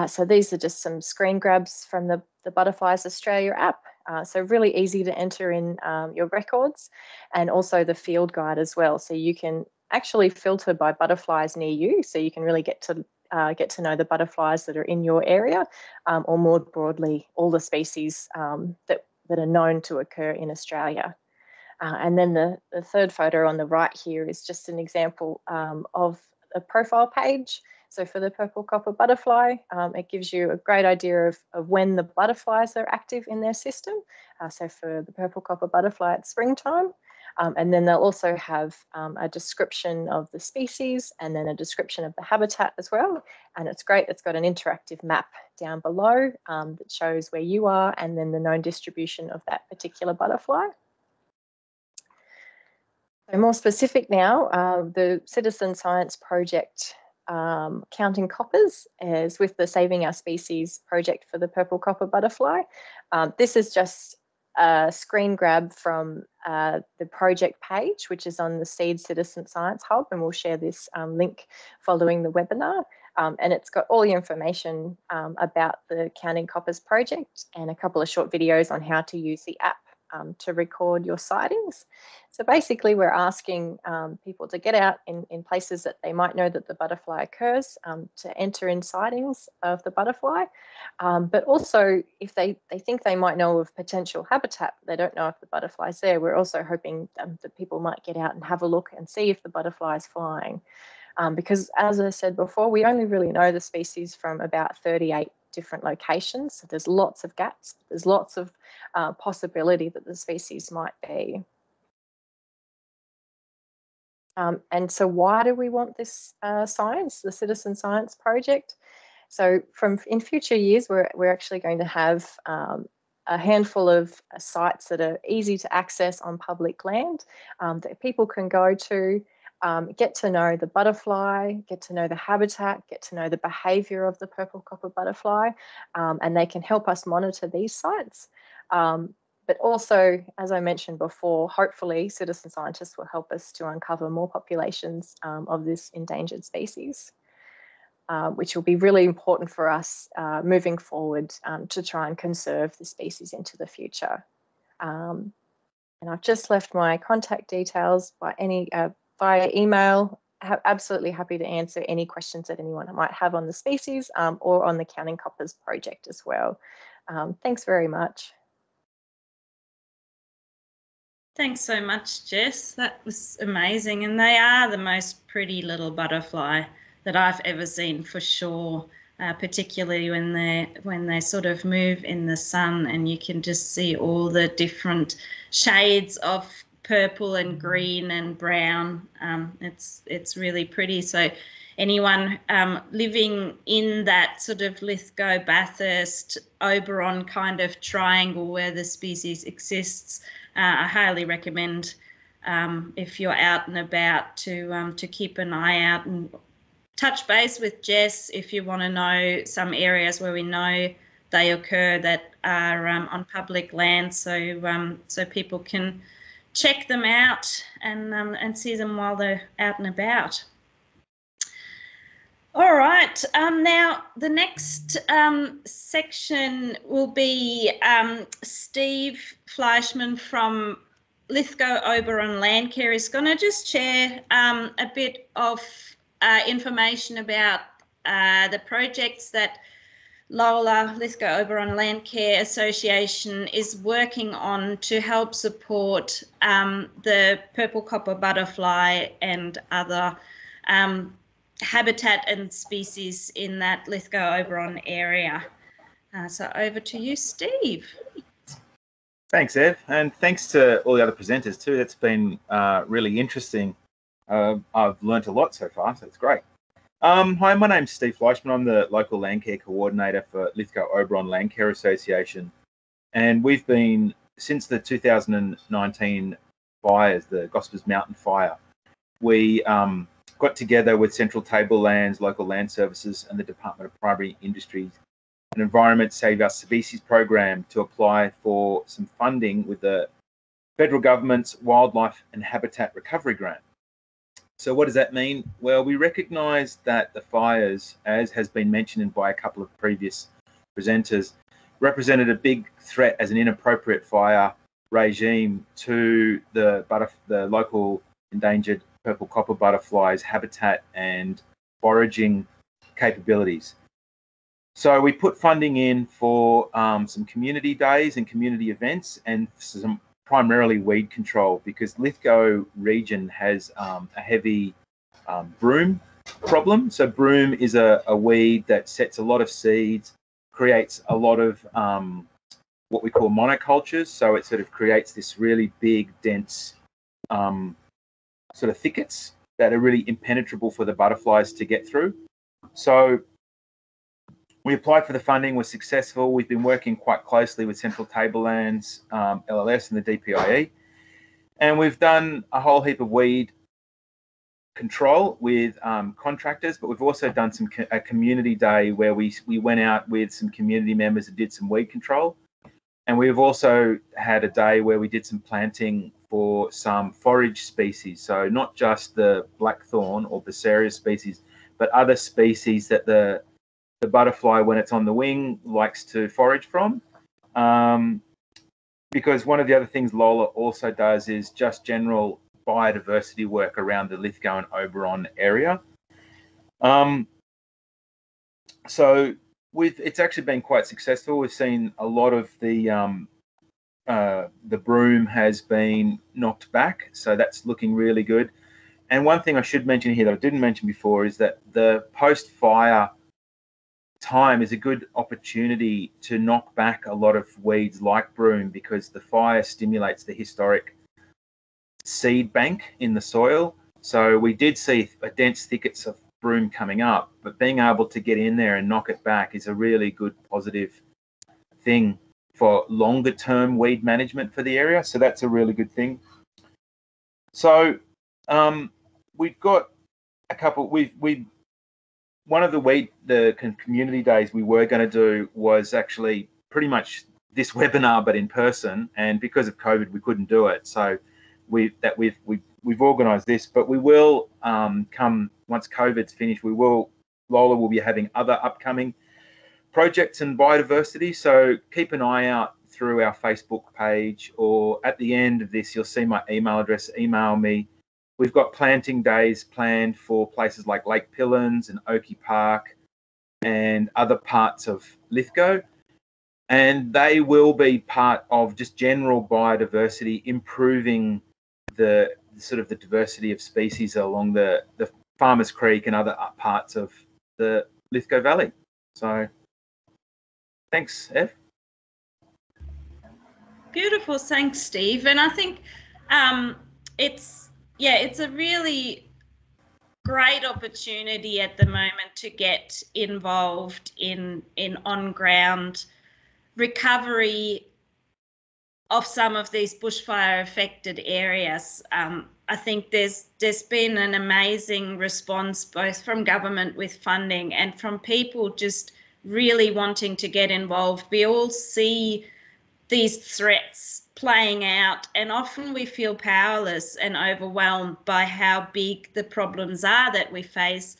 So these are just some screen grabs from the Butterflies Australia app. So really easy to enter in your records and also the field guide as well. So you can actually filter by butterflies near you. So you can really get to know the butterflies that are in your area or more broadly, all the species that are known to occur in Australia. And then the third photo on the right here is just an example of a profile page. So for the purple copper butterfly, it gives you a great idea of when the butterflies are active in their system. So for the purple copper butterfly, it's springtime. And then they'll also have a description of the species and then a description of the habitat as well. And it's great, it's got an interactive map down below that shows where you are and then the known distribution of that particular butterfly. So more specific now, the Citizen Science Project Counting Coppers is with the Saving Our Species project for the purple copper butterfly. This is just a screen grab from the project page, which is on the Seed Citizen Science Hub, and we'll share this link following the webinar. And it's got all the information about the Counting Coppers project and a couple of short videos on how to use the app to record your sightings. So basically we're asking people to get out in places that they might know that the butterfly occurs, to enter in sightings of the butterfly, but also if they think they might know of potential habitat, but they don't know if the butterfly's there, we're also hoping that people might get out and have a look and see if the butterfly is flying. Because as I said before, we only really know the species from about 38 different locations. So there's lots of gaps, there's lots of possibility that the species might be. And so why do we want this science, the Citizen Science Project? So in future years, we're actually going to have a handful of sites that are easy to access on public land that people can go to, get to know the butterfly, get to know the habitat, get to know the behaviour of the purple copper butterfly, and they can help us monitor these sites. But also, as I mentioned before, hopefully citizen scientists will help us to uncover more populations of this endangered species. which will be really important for us moving forward to try and conserve the species into the future. And I've just left my contact details by via email. Absolutely happy to answer any questions that anyone might have on the species or on the Counting Coppers project as well. Thanks very much. Thanks so much, Jess. That was amazing. And they are the most pretty little butterfly that I've ever seen, for sure, particularly when they sort of move in the sun, and you can just see all the different shades of purple and green and brown. It's really pretty. So anyone living in that sort of Lithgow, Bathurst, Oberon kind of triangle where the species exists, I highly recommend if you're out and about to keep an eye out and touch base with Jess if you want to know some areas where we know they occur that are on public land, so people can check them out and see them while they're out and about. All right, now the next section will be Steve Fleischman from Lithgow Oberon Land Care is going to just share a bit of information about the projects that Lola, Lithgow Oberon Land Care Association, is working on to help support the purple copper butterfly and other habitat and species in that Lithgow Oberon area. So over to you, Steve. Thanks, Ev, and thanks to all the other presenters too. That's been really interesting. I've learnt a lot so far, so it's great. Hi, my name's Steve Fleischman. I'm the local land care coordinator for Lithgow Oberon Land Care Association, and we've been, since the 2019 fires, the Gospers Mountain fire, we got together with Central Tablelands Local Land Services and the Department of Primary Industries and Environment Save Our Species program to apply for some funding with the federal government's Wildlife and Habitat Recovery Grant. So what does that mean? Well, we recognise that the fires, as has been mentioned by a couple of previous presenters, represented a big threat as an inappropriate fire regime to the local endangered purple copper butterflies' habitat and foraging capabilities. So we put funding in for some community days and community events, and some primarily weed control, because Lithgow region has a heavy broom problem. So broom is a weed that sets a lot of seeds, creates a lot of what we call monocultures. So it sort of creates this really big, dense sort of thickets that are really impenetrable for the butterflies to get through. So we applied for the funding, was successful. We've been working quite closely with Central Tablelands, LLS and the DPIE. And we've done a whole heap of weed control with contractors, but we've also done a community day where we went out with some community members and did some weed control. And we've also had a day where we did some planting for some forage species, so not just the blackthorn or Busaria species, but other species that the butterfly, when it's on the wing, likes to forage from. Because one of the other things Lola also does is just general biodiversity work around the Lithgow and Oberon area. It's actually been quite successful. We've seen a lot of the broom has been knocked back, so that's looking really good. And one thing I should mention here that I didn't mention before is that the post-fire time is a good opportunity to knock back a lot of weeds like broom, because the fire stimulates the historic seed bank in the soil. So we did see a dense thickets of broom coming up, but being able to get in there and knock it back is a really good positive thing for longer term weed management for the area. So that's a really good thing. So we've got a couple, one of the community days we were going to do was actually pretty much this webinar, but in person. And because of COVID, we couldn't do it. So we've organised this, but we will come once COVID's finished. We will Lola will be having other upcoming projects and biodiversity, so keep an eye out through our Facebook page, or at the end of this you'll see my email address. Email me. We've got planting days planned for places like Lake Pillins and Oakey Park and other parts of Lithgow, and they will be part of just general biodiversity, improving the sort of the diversity of species along the Farmers Creek and other parts of the Lithgow Valley. So thanks, Ev. Beautiful. Thanks, Steve. And I think it's a really great opportunity at the moment to get involved in on-ground recovery of some of these bushfire-affected areas. I think there's been an amazing response both from government with funding and from people just really wanting to get involved. We all see these threats playing out, and often we feel powerless and overwhelmed by how big the problems are that we face.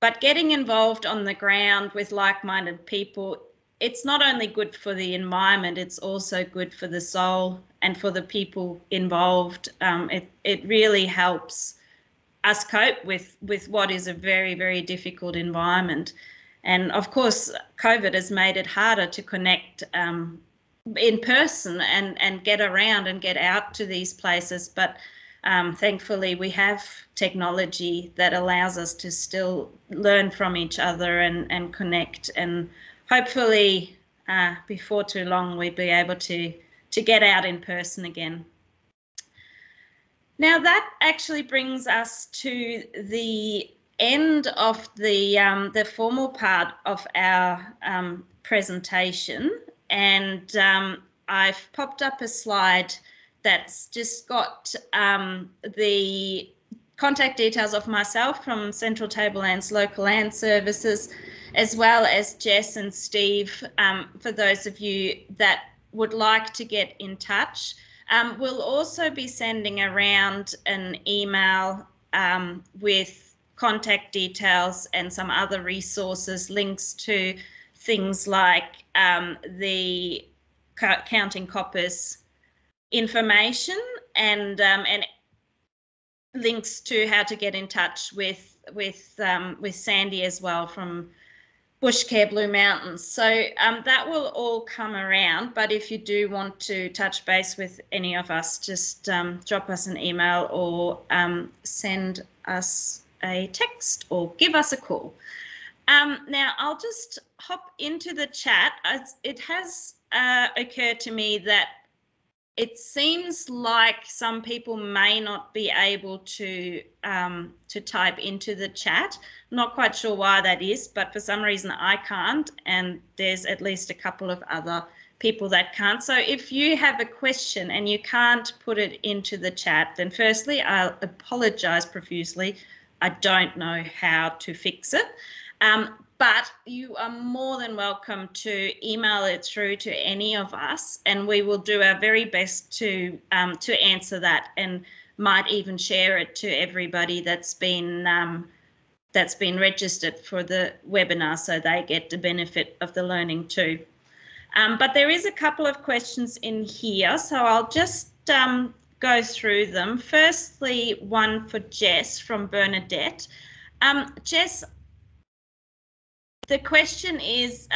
But getting involved on the ground with like-minded people, it's not only good for the environment, it's also good for the soul and for the people involved. It really helps us cope with what is a very, very difficult environment. And of course, COVID has made it harder to connect in person and get around and get out to these places. But thankfully, we have technology that allows us to still learn from each other and connect. And hopefully, before too long, we'll be able to get out in person again. Now, that actually brings us to the end of the formal part of our presentation. And I've popped up a slide that's just got the contact details of myself from Central Tablelands Local Land Services, as well as Jess and Steve, for those of you that would like to get in touch. We'll also be sending around an email with contact details and some other resources, links to things like the Counting Coppers information and links to how to get in touch with Sandy as well from Bushcare Blue Mountains. So that will all come around, but if you do want to touch base with any of us, just drop us an email or send us a text or give us a call. Now I'll just hop into the chat. It has occurred to me that it seems like some people may not be able to type into the chat. Not quite sure why that is, but for some reason I can't, and there's at least a couple of other people that can't. So if you have a question and you can't put it into the chat, then firstly, I'll apologise profusely. I don't know how to fix it. But you are more than welcome to email it through to any of us, and we will do our very best to answer that, and might even share it to everybody that's been registered for the webinar, so they get the benefit of the learning too. But there is a couple of questions in here, so I'll just go through them. Firstly, one for Jess from Bernadette. Jess, the question is,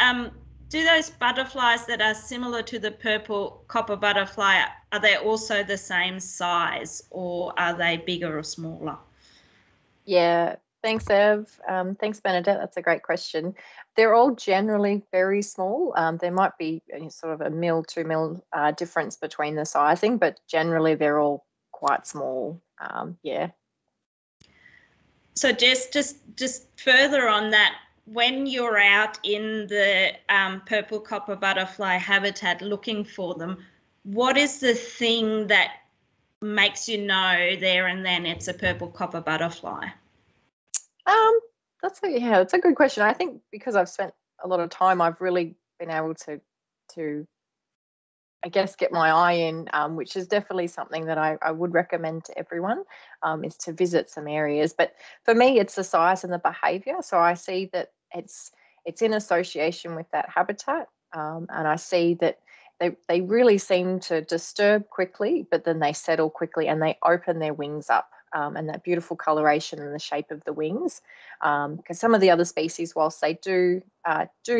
do those butterflies that are similar to the purple copper butterfly, are they also the same size, or are they bigger or smaller? Yeah, thanks, Ev. Thanks, Bernadette. That's a great question. They're all generally very small. There might be sort of a mil, 2 mil difference between the sizing, but generally they're all quite small, yeah. So just further on that, when you're out in the purple copper butterfly habitat looking for them, what is the thing that makes you know there and then it's a purple copper butterfly? That's a good question. I think because I've spent a lot of time, I've really been able to I guess, get my eye in, which is definitely something that I would recommend to everyone, is to visit some areas. But for me, it's the size and the behaviour. So I see that it's in association with that habitat, and I see that they really seem to disturb quickly, but then they settle quickly and they open their wings up, and that beautiful coloration and the shape of the wings. Because some of the other species, whilst they do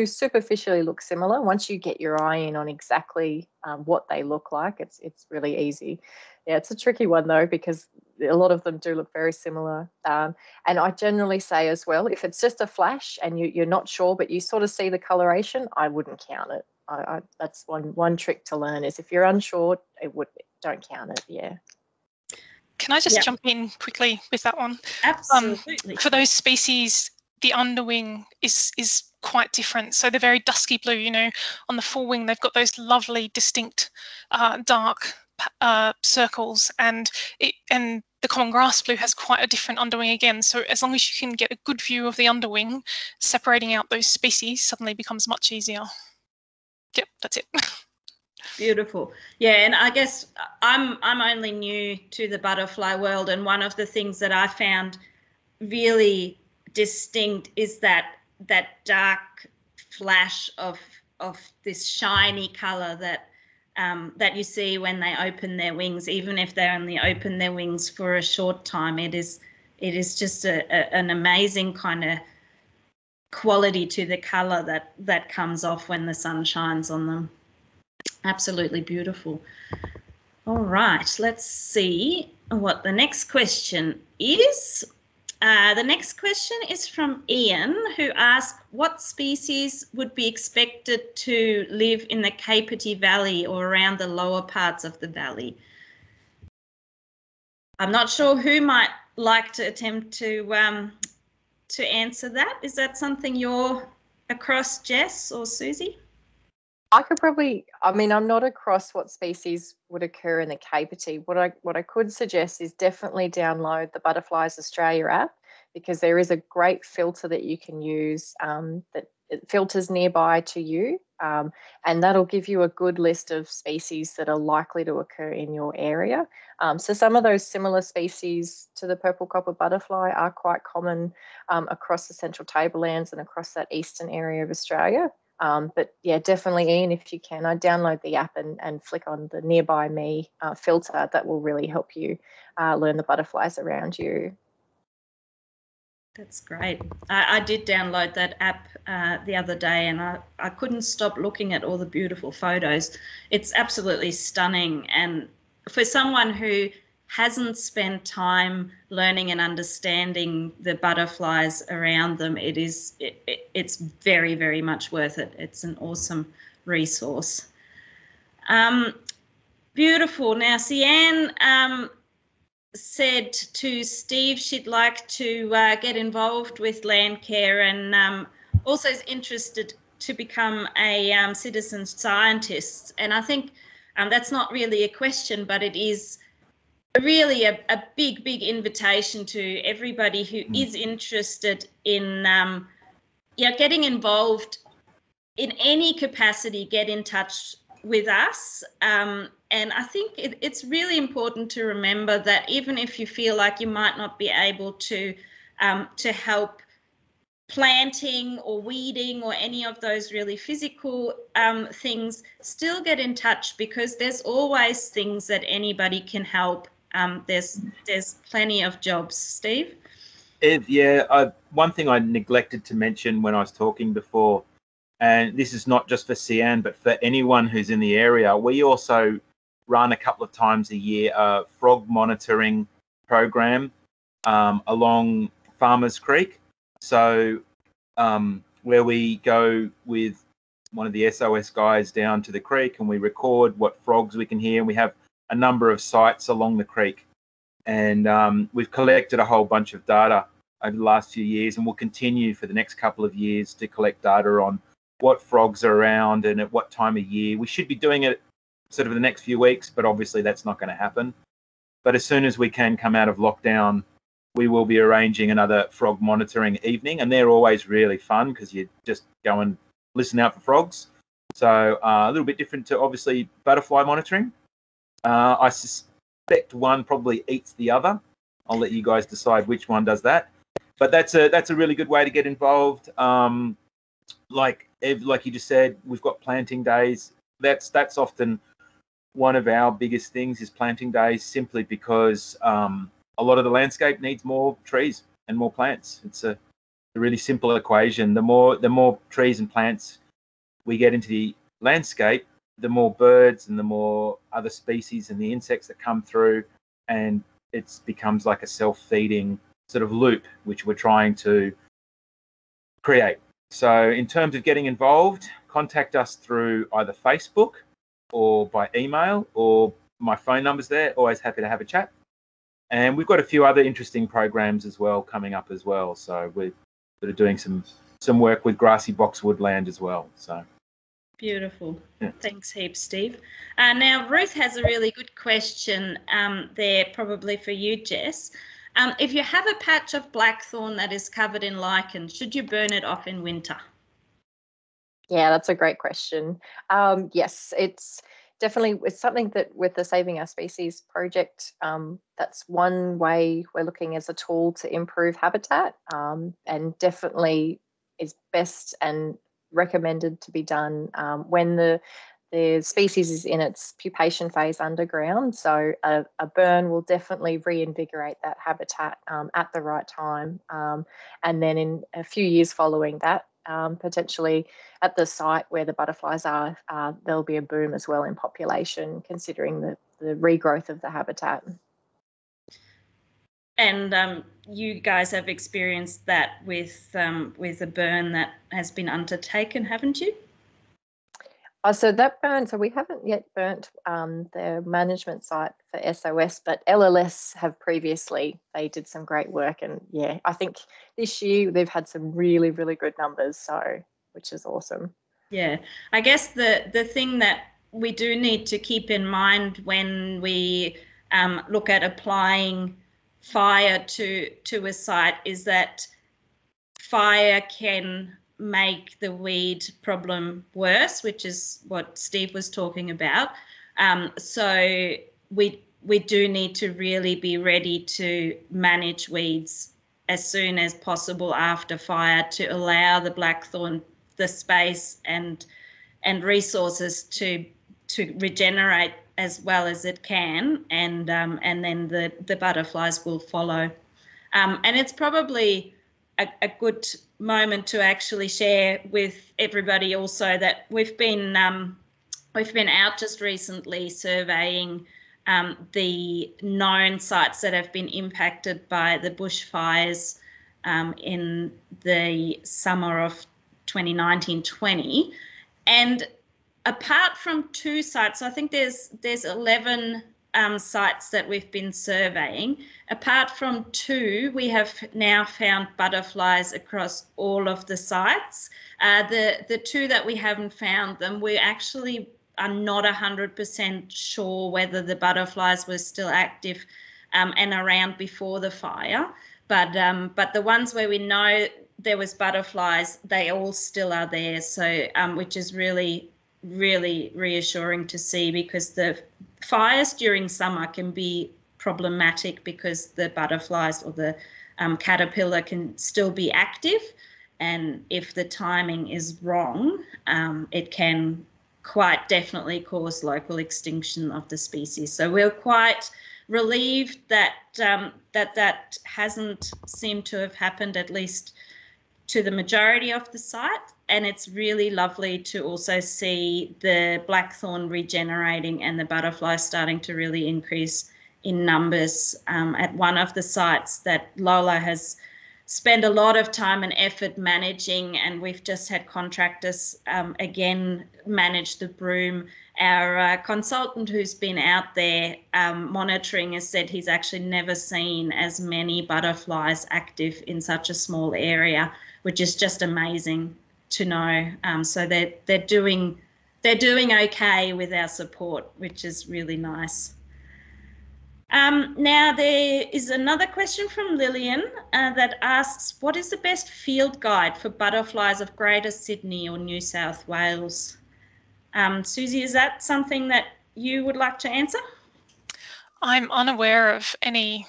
superficially look similar, once you get your eye in on exactly what they look like, it's really easy. Yeah, it's a tricky one though, because a lot of them do look very similar. And I generally say as well, if it's just a flash and you're not sure, but you sort of see the coloration, I wouldn't count it. That's one trick to learn, is if you're unsure, don't count it. Yeah. Can I just jump in quickly with that one? Absolutely. For those species, the underwing is quite different. So they're very dusky blue. You know, on the forewing, they've got those lovely, distinct, dark circles, and the common grass blue has quite a different underwing again. So as long as you can get a good view of the underwing, separating out those species suddenly becomes much easier. Yep, that's it. Beautiful. Yeah, and I guess I'm only new to the butterfly world, and one of the things that I found really distinct is that dark flash of this shiny colour that you see when they open their wings. Even if they only open their wings for a short time, it is just an amazing kind of quality to the colour that comes off when the sun shines on them. Absolutely beautiful. All right, let's see what the next question is. The next question is from Ian, who asked, what species would be expected to live in the Capertee Valley or around the lower parts of the valley? I'm not sure who might like to attempt to answer that. Is that something you're across, Jess or Susie? I could probably, I mean, I'm not across what species would occur in the Capertee. What I could suggest is definitely download the Butterflies Australia app, because there is a great filter that you can use that filters nearby to you, and that'll give you a good list of species that are likely to occur in your area. So some of those similar species to the purple copper butterfly are quite common across the Central Tablelands and across that eastern area of Australia. But yeah, definitely, Ian, if you can, I'd download the app and flick on the Nearby Me filter. That will really help you learn the butterflies around you. That's great. I did download that app the other day, and I couldn't stop looking at all the beautiful photos. It's absolutely stunning. And for someone who hasn't spent time learning and understanding the butterflies around them, it's very, very much worth it. It's an awesome resource. Beautiful. Now, Sian said to Steve she'd like to get involved with land care, and also is interested to become a citizen scientist. And I think that's not really a question, but it is really a big, big invitation to everybody who is interested in getting involved in any capacity. Get in touch with us. And I think it's really important to remember that even if you feel like you might not be able to help planting or weeding or any of those really physical things, still get in touch, because there's always things that anybody can help. There's plenty of jobs. Steve? One thing I neglected to mention when I was talking before, and this is not just for Sian, but for anyone who's in the area, we also run a couple of times a year a frog monitoring program along Farmers Creek. So where we go with one of the SOS guys down to the creek, and we record what frogs we can hear, and we have a number of sites along the creek, and we've collected a whole bunch of data over the last few years, and we'll continue for the next couple of years to collect data on what frogs are around and at what time of year. We should be doing it sort of in the next few weeks, but obviously that's not going to happen. But as soon as we can come out of lockdown, we will be arranging another frog monitoring evening, and they're always really fun because you just go and listen out for frogs. So a little bit different to obviously butterfly monitoring. I suspect one probably eats the other. I'll let you guys decide which one does that. But that's a really good way to get involved. Like you just said, we've got planting days. That's often one of our biggest things is planting days, simply because a lot of the landscape needs more trees and more plants. It's a really simple equation. The more trees and plants we get into the landscape, the more birds and the more other species and the insects that come through, and it becomes like a self-feeding sort of loop, which we're trying to create. So in terms of getting involved, contact us through either Facebook or by email, or my phone number's there, always happy to have a chat. And we've got a few other interesting programs as well coming up as well. So we're sort of doing some work with grassy boxwood land as well. So beautiful. Yeah. Thanks heaps, Steve. Now Ruth has a really good question there, probably for you, Jess. If you have a patch of blackthorn that is covered in lichen, should you burn it off in winter? Yeah, that's a great question. Yes, it's something that with the Saving Our Species project, that's one way we're looking as a tool to improve habitat, and definitely is best and recommended to be done when the species is in its pupation phase underground. So a burn will definitely reinvigorate that habitat at the right time. And then in a few years following that, potentially at the site where the butterflies are, there'll be a boom as well in population, considering the regrowth of the habitat. And you guys have experienced that with a burn that has been undertaken, haven't you? Oh, so that burn, so we haven't yet burnt the management site for SOS, but LLS have previously, they did some great work. And yeah, I think this year they've had some really, really good numbers, so, which is awesome. Yeah, I guess the thing that we do need to keep in mind when we look at applying fire to a site is that fire can make the weed problem worse, which is what Steve was talking about. So we do need to really be ready to manage weeds as soon as possible after fire to allow the blackthorn the space and resources to regenerate as well as it can, and then the butterflies will follow. And it's probably a good moment to actually share with everybody also that we've been out just recently surveying the known sites that have been impacted by the bushfires in the summer of 2019-20, and apart from 2 sites, I think there's 11 sites that we've been surveying. Apart from 2, we have now found butterflies across all of the sites. The 2 that we haven't found them, we actually are not 100% sure whether the butterflies were still active and around before the fire. But the ones where we know there was butterflies, they all still are there. So which is really, really reassuring to see, because the fires during summer can be problematic because the butterflies or the caterpillar can still be active, and if the timing is wrong, it can quite definitely cause local extinction of the species. So we're quite relieved that that hasn't seemed to have happened, at least to the majority of the site, and it's really lovely to also see the blackthorn regenerating and the butterflies starting to really increase in numbers at one of the sites that Lola has spent a lot of time and effort managing, and we've just had contractors again manage the broom. Our consultant who's been out there monitoring has said he's actually never seen as many butterflies active in such a small area, which is just amazing to know. So they're doing okay with our support, which is really nice. Now there is another question from Lillian that asks, what is the best field guide for butterflies of Greater Sydney or New South Wales? Susie, is that something that you would like to answer? I'm unaware of any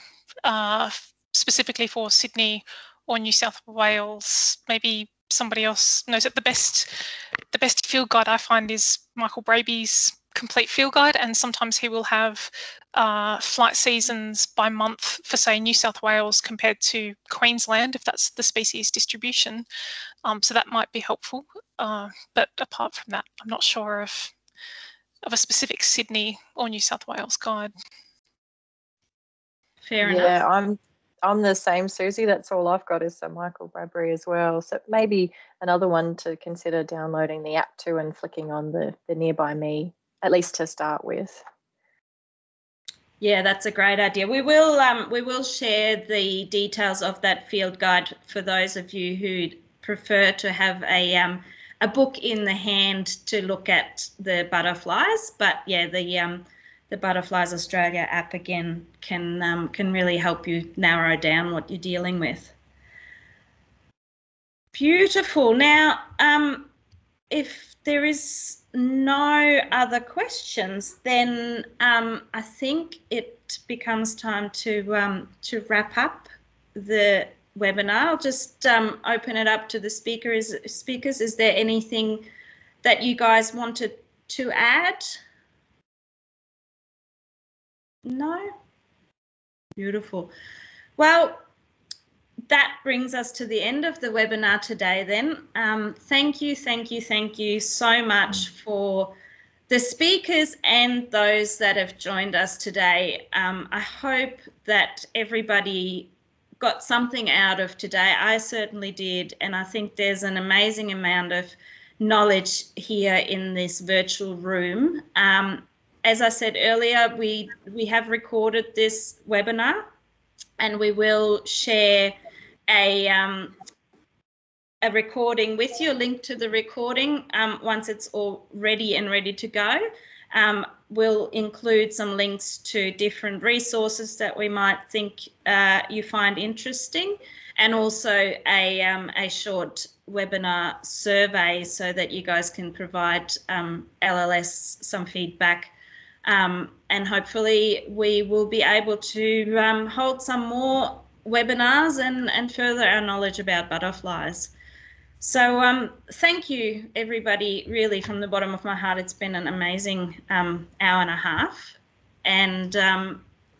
specifically for Sydney or New South Wales. Maybe somebody else knows it. The best field guide I find is Michael Braby's Complete Field Guide, and sometimes he will have flight seasons by month for, say, New South Wales compared to Queensland, if that's the species distribution. So that might be helpful. But apart from that, I'm not sure of a specific Sydney or New South Wales guide. Fair enough. Yeah, I'm the same, Susie. That's all I've got is Sir Michael Bradbury as well. So maybe another one to consider downloading the app to and flicking on the Nearby Me, at least to start with. Yeah, that's a great idea. We will share the details of that field guide for those of you who prefer to have a book in the hand to look at the butterflies. But yeah, the Butterflies Australia app again can really help you narrow down what you're dealing with. Beautiful. Now, if there is no other questions, then I think it becomes time to wrap up the webinar. I'll just open it up to the speakers. Is there anything that you guys wanted to add? No? Beautiful. Well, that brings us to the end of the webinar today then. Thank you so much for the speakers and those that have joined us today. I hope that everybody got something out of today. I certainly did, and I think there's an amazing amount of knowledge here in this virtual room. As I said earlier, we have recorded this webinar and we will share a recording with you, a link to the recording, once it's all ready and ready to go. We'll include some links to different resources that we might think you find interesting, and also a short webinar survey so that you guys can provide LLS some feedback. And hopefully we will be able to hold some more webinars and further our knowledge about butterflies. So thank you, everybody, really from the bottom of my heart. It's been an amazing hour and a half, and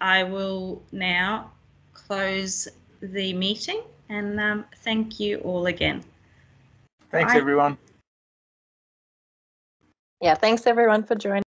I will now close the meeting, and thank you all again. Thanks, everyone. Yeah, thanks, everyone, for joining.